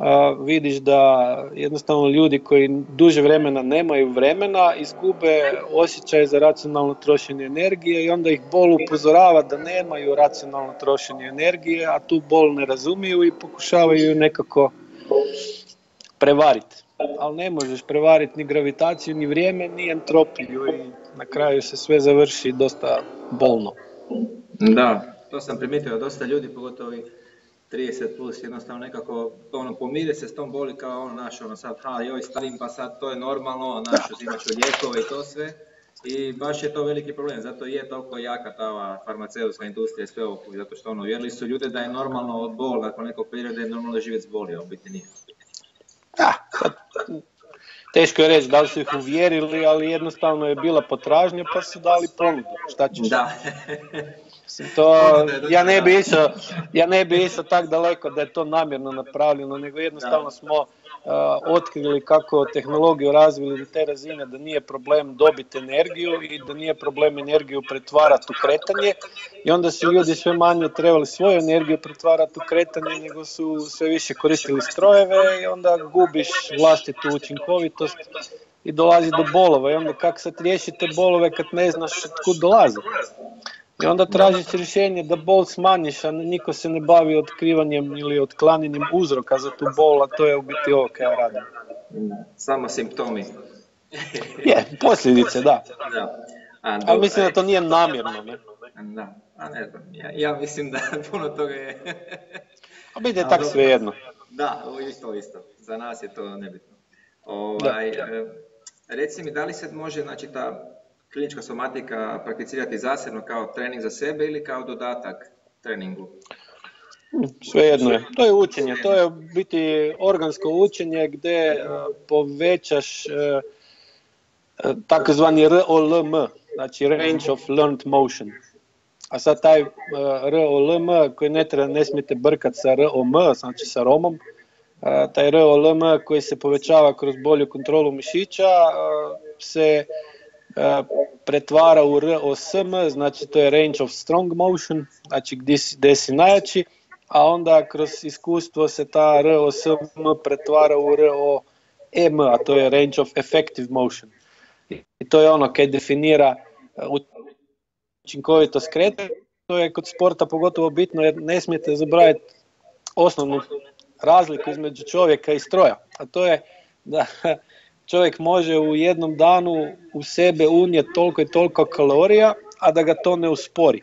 a, vidiš da jednostavno ljudi koji duže vremena nemaju vremena izgube osjećaj za racionalno trošenje energije i onda ih bol upozorava da nemaju racionalno trošenje energije, a tu bol ne razumiju i pokušavaju nekako prevariti. Ali ne možeš prevariti ni gravitaciju, ni vrijeme, ni entropiju i na kraju se sve završi dosta bolno. Da. To sam primijetio da dosta ljudi, pogotovo trideset plus, jednostavno nekako ono, pomire se s tom boli kao ono naš, ono sad, ha joj starim pa sad to je normalno, naš uzimaš lijekove i to sve. I baš je to veliki problem, zato je toliko jaka ta farmaceutska industrija i sve ovo, zato što ono, vjerili su ljude da je normalno od bol, nakon nekog perioda je normalno živjeti s boli, a u biti nije. Da, teško je reći da li su ih uvjerili, ali jednostavno je bila potražnja pa su dali ponudu, šta ćeš? Da. To, ja ne bi išao, ja ne bi išao tako daleko da je to namjerno napravljeno, nego jednostavno smo uh, otkrili kako tehnologiju razvili do te razine da nije problem dobiti energiju i da nije problem energiju pretvarati u kretanje i onda su ljudi sve manje trebali svoju energiju pretvarati u kretanje nego su sve više koristili strojeve i onda gubiš vlastitu učinkovitost i dolazi do bolova i onda kako sad riješite bolove kad ne znaš kud dolazi. I onda tražiš rješenje da bol smanjiš, a niko se ne bavi otkrivanjem ili otklanjanjem uzroka za tu bol, a to je u biti ovo kaj ja radim. Samo simptomi. Je, posljedice, da. Ali mislim da to nije namjerno. Ne? Da, a ne znam, ja, ja mislim da puno toga je... A biti je tako svejedno. Da, isto, isto. Za nas je to nebitno. Ovaj, reci mi, da li se može, znači, ta... klinička somatika prakticirati zasebno kao trening za sebe ili kao dodatak treningu? Svejedno je. To je učenje. To je biti organsko učenje gdje povećaš takozvani R O L M, znači Range of Learned Motion. A sad taj R O L M koji ne, treba, ne smijete brkati sa R O M, znači sa romom, taj R O L M koji se povećava kroz bolju kontrolu mišića se pretvara u R O S M, znači to je Range of Strong Motion, znači gdje si, gdje si najjači, a onda kroz iskustvo se ta R O S M pretvara u R O E M, a to je Range of Effective Motion. I to je ono kaj definira učinkovitost kretanja, to je kod sporta pogotovo bitno jer ne smijete zaboraviti osnovnu razliku između čovjeka i stroja, a to je da čovjek može u jednom danu u sebe unijeti toliko i toliko kalorija, a da ga to ne uspori.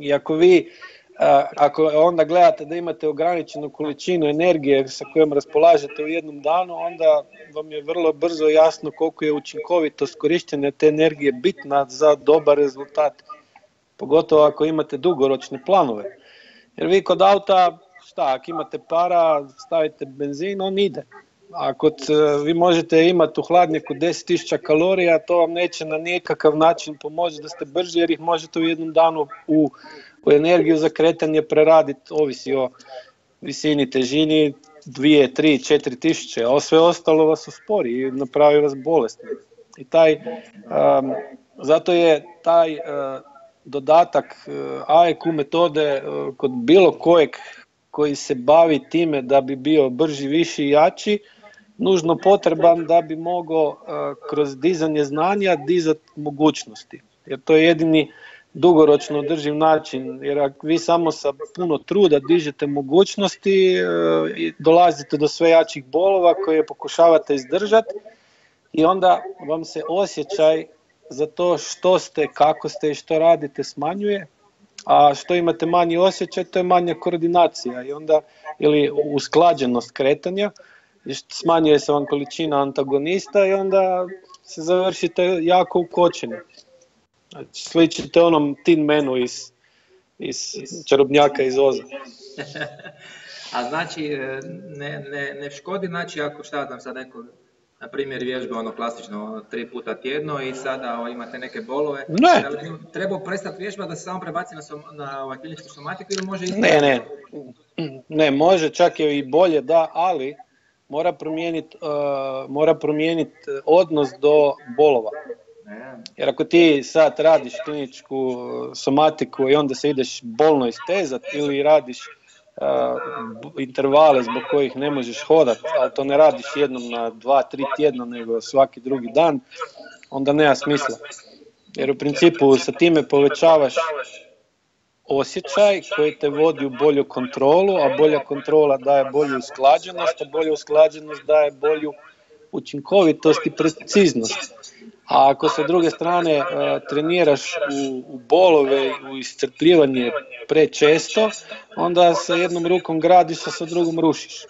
I ako vi ako onda gledate da imate ograničenu količinu energije sa kojom raspolažete u jednom danu, onda vam je vrlo brzo jasno koliko je učinkovitost korištenja te energije bitna za dobar rezultat, pogotovo ako imate dugoročne planove. Jer vi kod auta, šta, ako imate para, stavite benzin, on ide. Ako vi možete imati u hladnjaku deset tisuća kalorija, to vam neće na nikakav način pomoći da ste brži, jer ih možete u jednom danu u u energiju za kretanje preraditi, ovisi o visini, težini, dvije, tri, četiri tisuće, a sve ostalo vas uspori i napravi vas bolesnim. I taj, um, zato je taj uh, dodatak uh, A E Q metode uh, kod bilo kojeg koji se bavi time da bi bio brži, viši i jači, nužno potreban da bi mogao uh, kroz dizanje znanja dizati mogućnosti, jer to je jedini dugoročno održiv način, jer ako vi samo sa puno truda dižete mogućnosti, dolazite do sve jačih bolova koje pokušavate izdržati i onda vam se osjećaj za to što ste, kako ste i što radite smanjuje, a što imate manji osjećaj, to je manja koordinacija i onda, ili usklađenost kretanja, smanjuje se vam količina antagonista i onda se završite jako ukočeni. Sličite onom Tin Manu iz, iz Čarobnjaka iz Oza. A znači ne, ne, ne škodi, znači ako šta znam sad neko, na primjer vježba ono klasično tri puta tjedno i sada imate neke bolove, ne. Da li treba prestati vježba da se samo prebaci na, som, na ovaj kliničku somatiku ili može isti? Ne, ne, ne, može čak je i bolje da, ali mora promijeniti uh, mora promijeniti odnos do bolova. Jer ako ti sad radiš kliničku somatiku i onda se ideš bolno istezat ili radiš uh, intervale zbog kojih ne možeš hodat, ali to ne radiš jednom na dva, tri tjedna nego svaki drugi dan, onda nema smisla. Jer u principu sa time povećavaš osjećaj koji te vodi u bolju kontrolu, a bolja kontrola daje bolju usklađenost, a bolja usklađenost daje bolju učinkovitost i preciznost. A ako sa druge strane treniraš u, u bolove, u iscrpljivanje prečesto, onda sa jednom rukom gradiš, a sa drugom rušiš.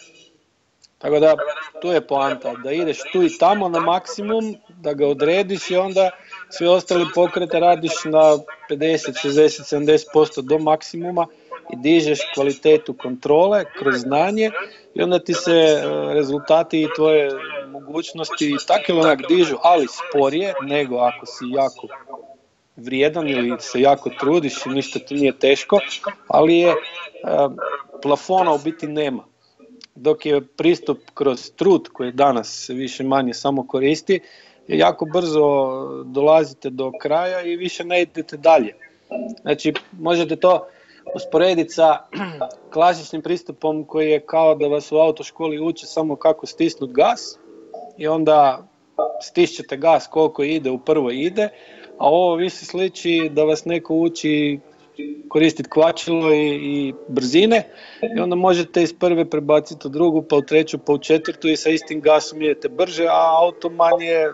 Tako da tu je poanta, da ideš tu i tamo na maksimum, da ga odrediš i onda sve ostale pokrete radiš na pedeset, šezdeset, sedamdeset posto do maksimuma i dižeš kvalitetu kontrole kroz znanje i onda ti se rezultati i tvoje mogućnosti tak ili onak dižu, ali sporije nego ako si jako vrijedan ili se jako trudiš i ništa ti nije teško, ali je plafona u biti nema. Dok je pristup kroz trud koji danas više manje samo koristi, jako brzo dolazite do kraja i više ne idete dalje. Znači možete to usporediti sa klasičnim pristupom koji je kao da vas u autoškoli uče samo kako stisnuti gas i onda stišćete gas koliko ide, u prvoj ide, a ovo više sliči da vas neko uči koristiti kvačilo i, i brzine i onda možete iz prve prebaciti u drugu, pa u treću, pa u četvrtu i sa istim gasom idete brže, a auto manje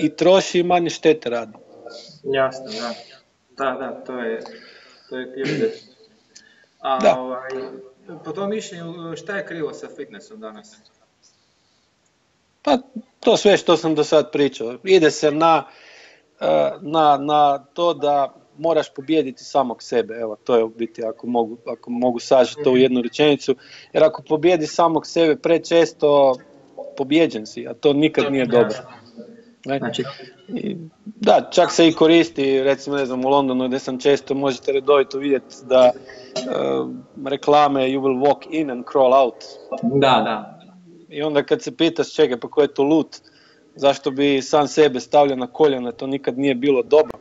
i troši i manje štete radi. Jasno, da. Da, da, to je, to je ključ. A da. Ovaj, po tom mišljenju, šta je krivo sa fitnessom danas? Pa to sve što sam do sad pričao. Ide se na, na, na to da moraš pobijediti samog sebe. Evo, to je u biti, ako mogu, ako mogu sažeti to u jednu rečenicu. Jer ako pobijedi samog sebe prečesto, pobijeđen si, a to nikad nije dobro. Znači, da, čak se i koristi, recimo ne znam, u Londonu gdje sam često, možete redovito vidjeti da uh, reklame you will walk in and crawl out. Da, da. I onda kad se pitaš čekaj pa ko je to lud, zašto bi sam sebe stavljao na koljena, to nikad nije bilo dobro.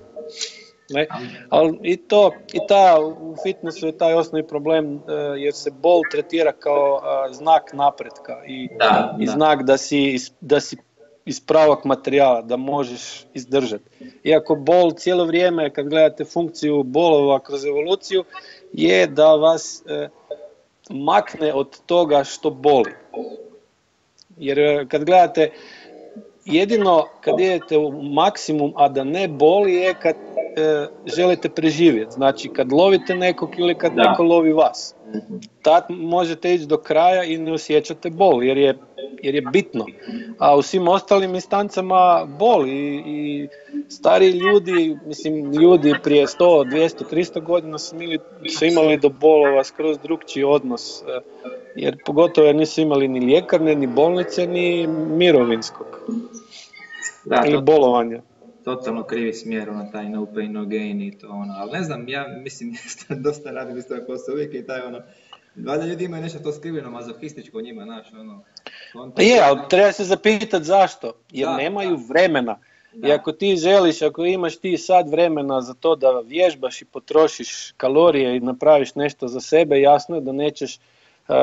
Ne? Ali i to, i ta, u fitnessu je taj osnovni problem uh, jer se bol tretira kao uh, znak napretka i, da, i da. znak da si, da si ispravak materijala, da možeš izdržati. Iako bol cijelo vrijeme, kad gledate funkciju bolova kroz evoluciju, je da vas e, makne od toga što boli. Jer kad gledate, jedino kad idete u maksimum, a da ne boli, je kad e, želite preživjeti. Znači kad lovite nekog ili kad da. neko lovi vas. Tad možete ići do kraja i ne osjećate bol, jer je, jer je bitno. A u svim ostalim instancama boli i, i stari ljudi, mislim ljudi prije sto, dvjesto, tristo godina su, mili, su imali do bolova skroz drukčiji odnos. Jer pogotovo jer nisu imali ni ljekarne, ni bolnice, ni mirovinskog. Da, ili bolovanja. Totalno krivi smjer, ono, taj no pain, no gain i to ono, ali ne znam, ja mislim, dosta radim isto ako se uvijek i taj ono, valjda ljudi imaju nešto to skrivljeno mazohističko njima, znaš, ono. Pa je, ali treba se zapitati zašto, jer da, nemaju da. vremena. Da. I ako ti želiš, ako imaš ti sad vremena za to da vježbaš i potrošiš kalorije i napraviš nešto za sebe, jasno je da nećeš uh,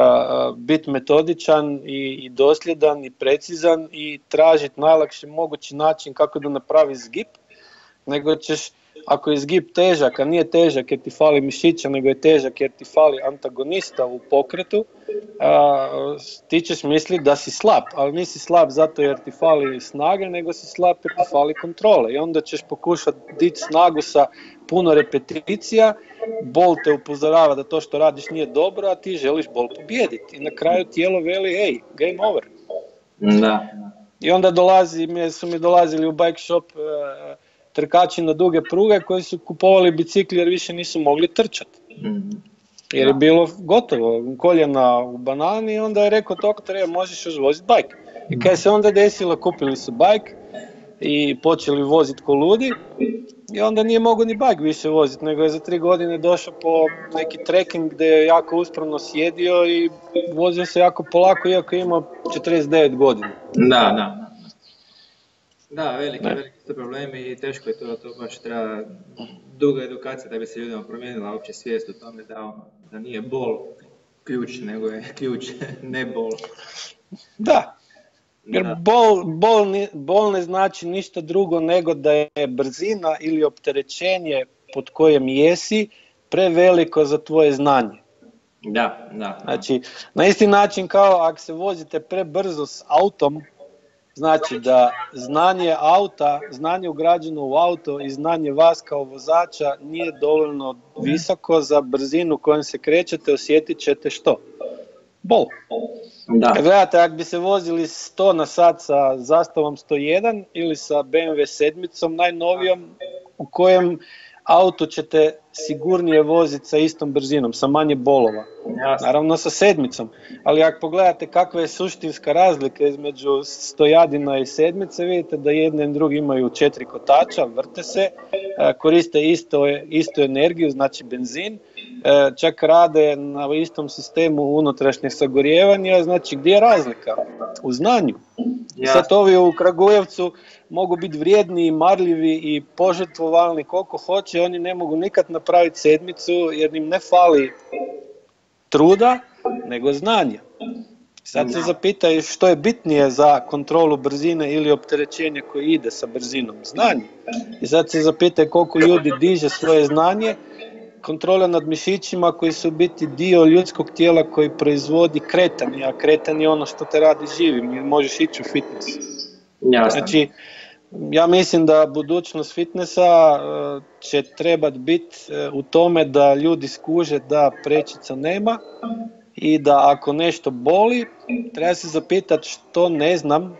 biti metodičan i, i dosljedan i precizan i tražiti najlakši mogući način kako da napraviš zgib, nego ćeš, ako je zgib težak, a nije težak jer ti fali mišića, nego je težak jer ti fali antagonista u pokretu, a, ti ćeš misliti da si slab, ali nisi slab zato jer ti fali snage, nego si slab jer ti fali kontrole. I onda ćeš pokušati dići snagu sa puno repeticija, bol te upozorava da to što radiš nije dobro, a ti želiš bol pobijediti. I na kraju tijelo veli, ej, game over. Da. I onda dolazi, su mi dolazili u bike shop uh, trkači na duge pruge koji su kupovali bicikli jer više nisu mogli trčati. Jer je bilo gotovo, koljena u banani, onda je rekao doktore, možeš još voziti bajk. I kada se onda desilo, kupili su bajk i počeli voziti ko ludi i onda nije mogo ni bajk više voziti, nego je za tri godine došao po neki trekking gdje je jako uspravno sjedio i vozio se jako polako iako je imao četrdeset devet godina. Da, da. Da, veliki, veliki su problemi i teško je to, to baš treba duga edukacija da bi se ljudima promijenila uopće svijest o tome da, da nije bol ključ, nego je ključ ne bol. Da, jer da. Bol, bol, bol ne znači ništa drugo nego da je brzina ili opterećenje pod kojem jesi preveliko za tvoje znanje. Da, da, da. Znači, na isti način kao ako se vozite prebrzo s autom, znači da znanje auta, znanje ugrađeno u auto i znanje vas kao vozača nije dovoljno visoko za brzinu kojom se krećete, osjetit ćete što? Bol. Da. Kad gledate, ako bi se vozili sto na sat sa zastavom sto jedan ili sa B M W sedmicom najnovijom u kojem auto ćete sigurnije voziti sa istom brzinom, sa manje bolova. Jasne. Naravno sa sedmicom. Ali ako pogledate kakva je suštinska razlika između stojadina i sedmice, vidite da jedni i drugi imaju četiri kotača, vrte se, koriste isto, istu energiju, znači benzin, čak rade na istom sistemu unutrašnjeg sagorijevanja, znači gdje je razlika? U znanju. Jasne. Sad ovi u Kragujevcu mogu biti vrijedni, marljivi i požrtvovalni koliko hoće, oni ne mogu nikad napraviti sedmicu jer im ne fali truda, nego znanja. Sad se zapitaj što je bitnije za kontrolu brzine ili opterećenje koje ide sa brzinom, znanje. I sad se zapitaj koliko ljudi diže svoje znanje, kontrola nad mišićima koji su biti dio ljudskog tijela koji proizvodi kretanje, a kretanje je ono što te radi živim i možeš ići u fitness. Jasne. Znači, ja mislim da budućnost fitnessa će trebati biti u tome da ljudi skuže da prečica nema i da ako nešto boli, treba se zapitati što ne znam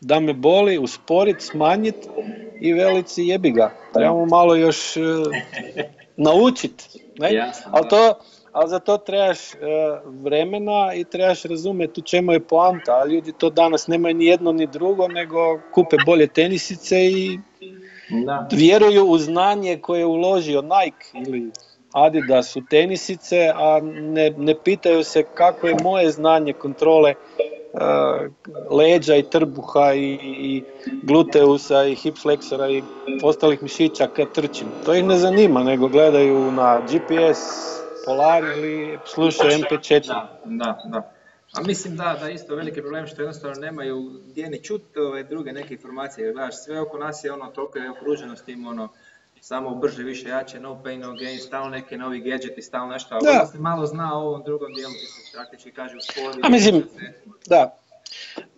da me boli, usporiti, smanjiti i velici jebi ga. Trebamo malo još naučiti, ali to... ali za to trebaš e, vremena i trebaš razumjeti u čemu je poanta, a ljudi to danas nemaju ni jedno ni drugo, nego kupe bolje tenisice i da. vjeruju u znanje koje je uložio Nike ili Adidas u tenisice, a ne, ne pitaju se kako je moje znanje kontrole e, leđa i trbuha i, i gluteusa i hip flexora i ostalih mišića kad trčim. To ih ne zanima, nego gledaju na G P S Polar ili slušaju M P četiri. Da, da, da. A mislim da, da isto veliki problem što jednostavno nemaju gdje ni čuti ove druge neke informacije. Gledaš, sve oko nas je ono toliko je okruženo s tim ono samo brže, više, jače, no pain, no gain, stalno neki novi gadgeti, stalno nešto, ali da se malo zna o ovom drugom dijelu, ti se praktički kaže u spori. A mislim, da,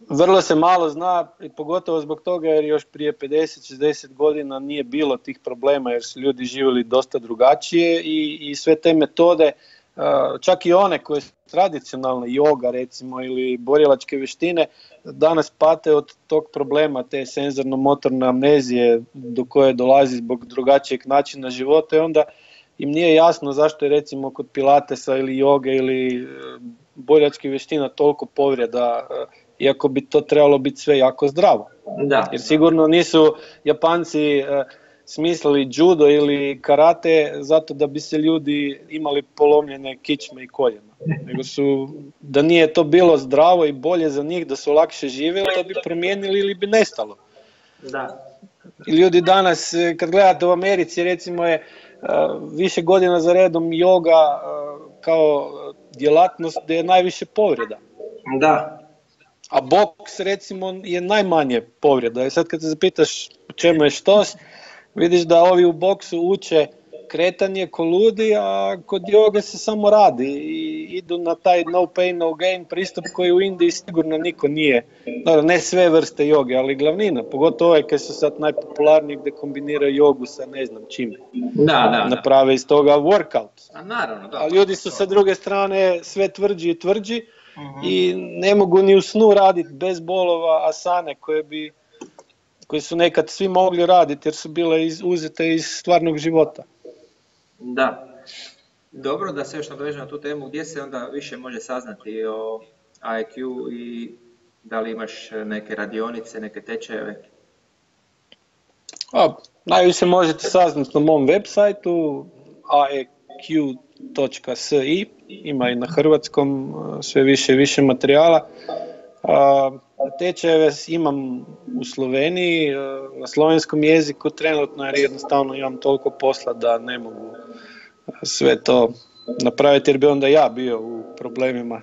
vrlo se malo zna, pogotovo zbog toga jer još prije pedeset šezdeset godina nije bilo tih problema jer su ljudi živjeli dosta drugačije i, i sve te metode, čak i one koje su tradicionalne, joga recimo ili borilačke vještine, danas pate od tog problema te senzorno-motorne amnezije do koje dolazi zbog drugačijeg načina života i onda im nije jasno zašto je recimo kod pilatesa ili joge ili borilačke vještina toliko povrijeda, iako bi to trebalo biti sve jako zdravo. Da. Jer sigurno nisu Japanci smislili judo ili karate zato da bi se ljudi imali polomljene kičme i koljena. Nego su, da nije to bilo zdravo i bolje za njih, da su lakše živjeli, to bi promijenili ili bi nestalo. Da. I ljudi danas, kad gledate u Americi, recimo je više godina za redom joga kao djelatnost gdje je najviše povreda. Da. A boks recimo je najmanje povreda. I sad kad se zapitaš čemu je štos, vidiš da ovi u boksu uče kretanje ko ludi, a kod joge se samo radi i idu na taj no pain, no gain pristup koji u Indiji sigurno niko nije. Dobro, ne sve vrste joge, ali glavnina, pogotovo ove koje su sad najpopularnije gdje kombiniraju jogu sa ne znam čime. Da, da, da. Naprave iz toga workout. A naravno, da. A ljudi su sa druge strane sve tvrđi i tvrđi, uh-huh, i ne mogu ni u snu raditi bez bolova asane koje bi... koji su nekad svi mogli raditi jer su bile iz, uzete iz stvarnog života. Da. Dobro, da se još nadovežem na tu temu, gdje se onda više može saznati o A E Q i da li imaš neke radionice, neke tečajeve? A, najviše možete saznati na mom websiteu a e q točka s i, ima i na hrvatskom sve više i više materijala. A, tečajeve imam u Sloveniji, na slovenskom jeziku trenutno jer jednostavno imam toliko posla da ne mogu sve to napraviti jer bi onda ja bio u problemima.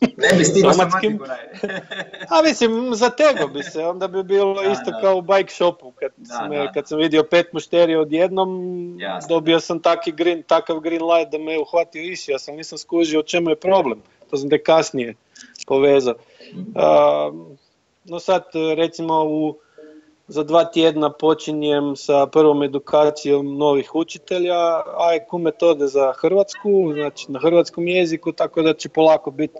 Ne bi stigao somatiku raditi. A mislim, zategao bi se, onda bi bilo da, isto da, kao u bike shopu, kad, da, sam, da, kad sam vidio pet mušterija odjednom, jasne, dobio sam taki green, takav green light da me uhvatio išio, ja sam nisam skužio o čemu je problem, to sam te kasnije povezao. Uh, no sad recimo u, za dva tjedna počinjem sa prvom edukacijom novih učitelja A E Q metode za Hrvatsku, znači na hrvatskom jeziku, tako da će polako biti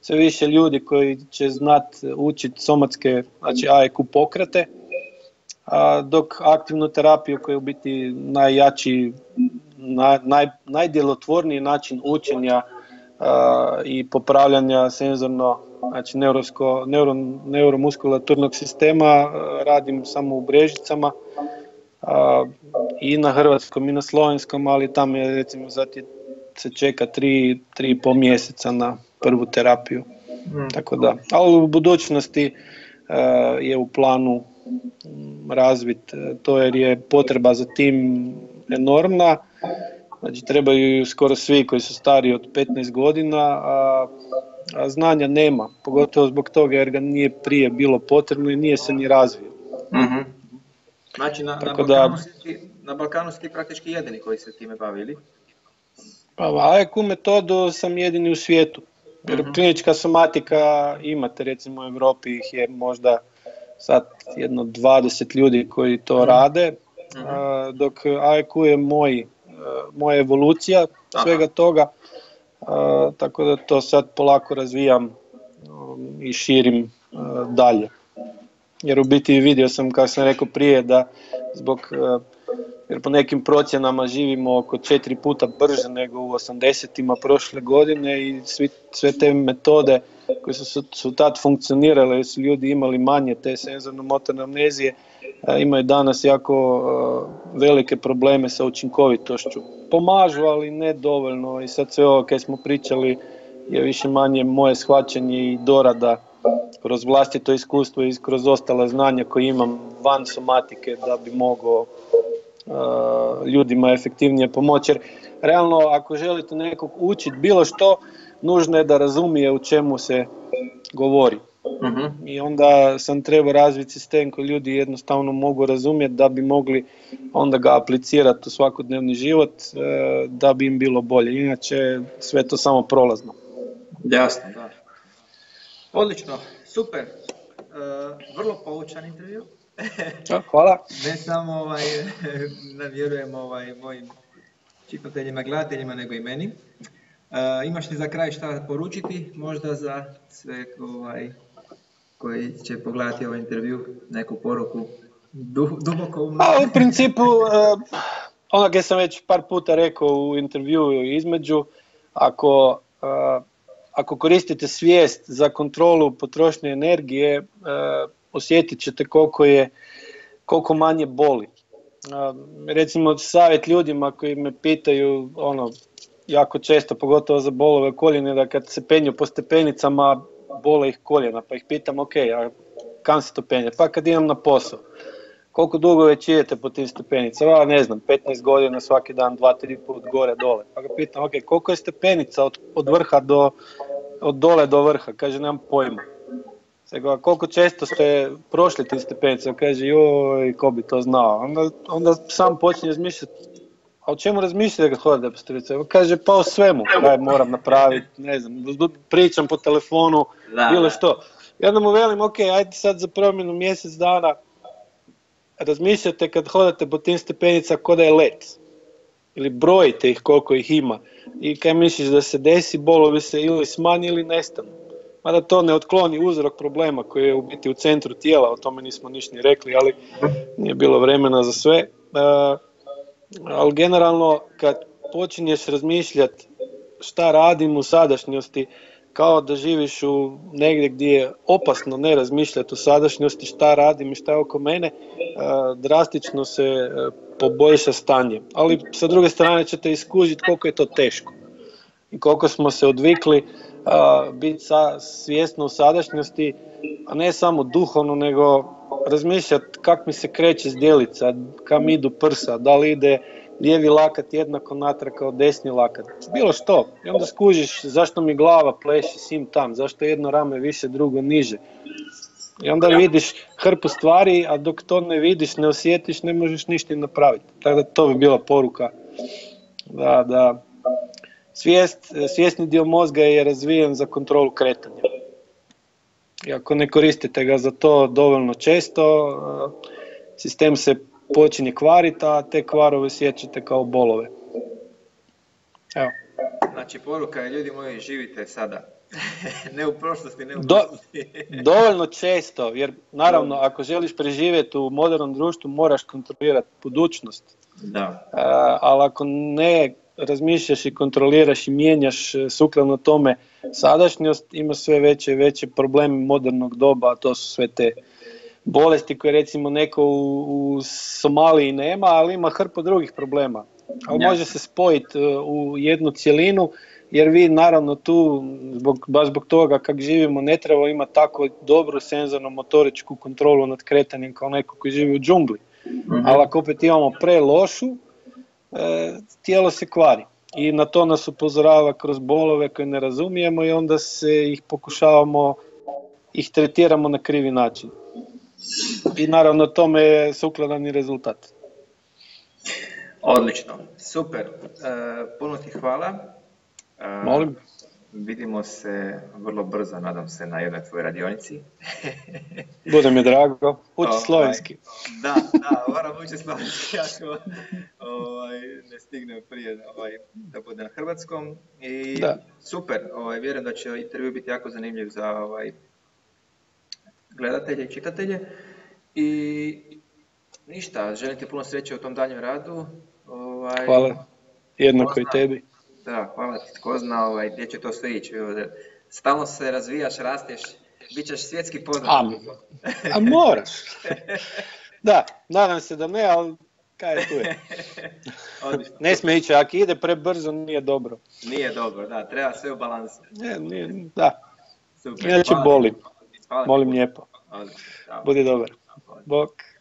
sve više ljudi koji će znati učiti somatske, znači A E Q pokrete, a dok aktivnu terapiju koja je u biti najjači, naj, naj, najdjelotvorniji način učenja uh, i popravljanja senzorno, znači neuro, neuromuskulaturnog sistema, radim samo u Brežicama a, i na hrvatskom i na slovenskom, ali tam je recimo zatim se čeka tri, tri i pol mjeseca na prvu terapiju. Mm. Tako da, ali u budućnosti a, je u planu razvit to jer je potreba za tim enormna. Znači trebaju skoro svi koji su stariji od petnaest godina, a, a znanja nema, pogotovo zbog toga jer ga nije prije bilo potrebno i nije se ni razvio. Mm-hmm. Znači na, na, Balkanu da, ti, na Balkanu si ti praktički jedini koji se time bavili? Pa A E Q metodu sam jedini u svijetu, jer mm-hmm, klinička somatika imate recimo u Europi ih je možda sad jedno dvadeset ljudi koji to mm-hmm rade, mm-hmm, dok A E Q je moj, moja evolucija svega, aha, toga. A, tako da to sad polako razvijam um, i širim uh, dalje. Jer u biti vidio sam, kako sam rekao prije, da zbog, uh, jer po nekim procjenama živimo oko četiri puta brže nego u osamdesetima prošle godine i svi, sve te metode koje su, su tad funkcionirale jer su ljudi imali manje te senzorno-motorne amnezije, uh, imaju danas jako uh, velike probleme sa učinkovitošću. Pomažu, ali ne dovoljno i sad sve ovo kaj smo pričali je više manje moje shvaćanje i dorada kroz vlastito iskustvo i kroz ostala znanja koje imam van somatike da bi mogao uh, ljudima efektivnije pomoći. Jer realno ako želite nekog učiti bilo što, nužno je da razumije u čemu se govori. Uh-huh. I onda sam trebao razviti sistem koji ljudi jednostavno mogu razumjeti da bi mogli onda ga aplicirati u svakodnevni život da bi im bilo bolje. Inače sve to samo prolazno. Jasno, da. Odlično, super. Vrlo poučan intervju. Hvala. Ne samo ovaj, vjerujem ovaj, mojim čitateljima, gledateljima, nego i meni. Uh, imaš li za kraj šta poručiti, možda za sve ovaj, koji će pogledati ovaj intervju, neku poruku du, duboko umno? U principu, uh, ono gdje sam već par puta rekao u intervjuu između, ako, uh, ako koristite svijest za kontrolu potrošnje energije, uh, osjetit ćete koliko, je, koliko manje boli. Uh, recimo savjet ljudima koji me pitaju, ono, jako često, pogotovo za bolove koljene, da kad se penju po stepenicama, bole ih koljena, pa ih pitam, ok, a kam se to penje? Pa kad idem na posao. Koliko dugo već idete po tim stepenicama? A ne znam, petnaest godina, svaki dan, dva tri put gore, dole. Pa ga pitam, ok, koliko je stepenica od, od vrha do, od dole do vrha? Kaže, nemam pojma. Sega, koliko često ste prošli tim stepenicama? Kaže, joj, ko bi to znao? Onda, onda sam počinje razmišljati, a o čemu razmišljate kad hodate po stepenicama? Kaže, pa o svemu, kaj moram napraviti, ne znam, pričam po telefonu, da, bilo što. I onda mu velim, ok, ajde sad za promjenu mjesec dana, razmišljate kad hodate po tim stepenicama ko da je let. Ili brojite ih koliko ih ima. I kaj misliš da se desi, bolovi se ili smanji ili nestanu. Mada to ne otkloni uzrok problema koji je u biti u centru tijela, o tome nismo ništa ni rekli, ali nije bilo vremena za sve. Uh, Ali generalno kad počinješ razmišljati šta radim u sadašnjosti, kao da živiš u negdje gdje je opasno ne razmišljati o sadašnjosti, šta radim i šta je oko mene, drastično se poboljša stanje. Ali sa druge strane ćete iskužiti koliko je to teško i koliko smo se odvikli biti svjesno u sadašnjosti, a ne samo duhovno, nego razmišljati kako mi se kreće zdjelica, kam idu prsa, da li ide lijevi lakat jednako natra kao desni lakat, bilo što. I onda skužiš zašto mi glava pleši sim tam, zašto jedno rame više, drugo niže. I onda vidiš hrpu stvari, a dok to ne vidiš, ne osjetiš, ne možeš ništa napraviti. Tako da to bi bila poruka. Da, da. Svijest, svjesni dio mozga je razvijen za kontrolu kretanja. I ako ne koristite ga za to dovoljno često, sistem se počinje kvariti, a te kvarove sjećate kao bolove. Evo. Znači, poruka je, ljudi moji, živite sada. Ne u prošlosti, ne u prošlosti. Do, dovoljno često, jer naravno, ako želiš preživjeti u modernom društvu, moraš kontrolirati budućnost. Da. A, ali ako ne razmišljaš i kontroliraš i mijenjaš sukladno tome sadašnjost, ima sve veće i veće probleme modernog doba, a to su sve te bolesti koje recimo neko u, u Somaliji nema, ali ima hrpu drugih problema. Ali može se spojiti u jednu cjelinu, jer vi naravno tu, zbog, baš zbog toga kako živimo, ne treba imati tako dobru senzorno-motoričku kontrolu nad kretanjem kao neko koji živi u džungli. Mm-hmm. Ali ako opet imamo prelošu, tijelo se kvari i na to nas upozorava kroz bolove koje ne razumijemo i onda se ih pokušavamo, ih tretiramo na krivi način. I naravno tome je sukladan i rezultat. Odlično, super, e, puno ti hvala. E, Molim. Vidimo se vrlo brzo, nadam se, na jednoj tvojoj radionici. Bude mi drago, uči oh, slovenski. Da, da, moram uči slovenski, ako ovaj, ne stignem prije ovaj, da bude na hrvatskom. I da. Super, ovaj, vjerujem da će intervju biti jako zanimljiv za ovaj, gledatelje i čitatelje. I ništa, želim ti puno sreće u tom danjem radu. Ovaj, Hvala, jednako i tebi. Da, hvala ti, tko zna ovaj, gdje će to sve ići. Stalno se razvijaš, rasteš, bit ćeš svjetski poznat. A, a moraš. Da, nadam se da ne, ali kaj je tu je. Odlično. Ne smije ići, ako ide prebrzo nije dobro. Nije dobro, da, treba sve u balansu. Ne, nije, da. Super. Inače boli. Molim lijepo. Budi dobar. Bok.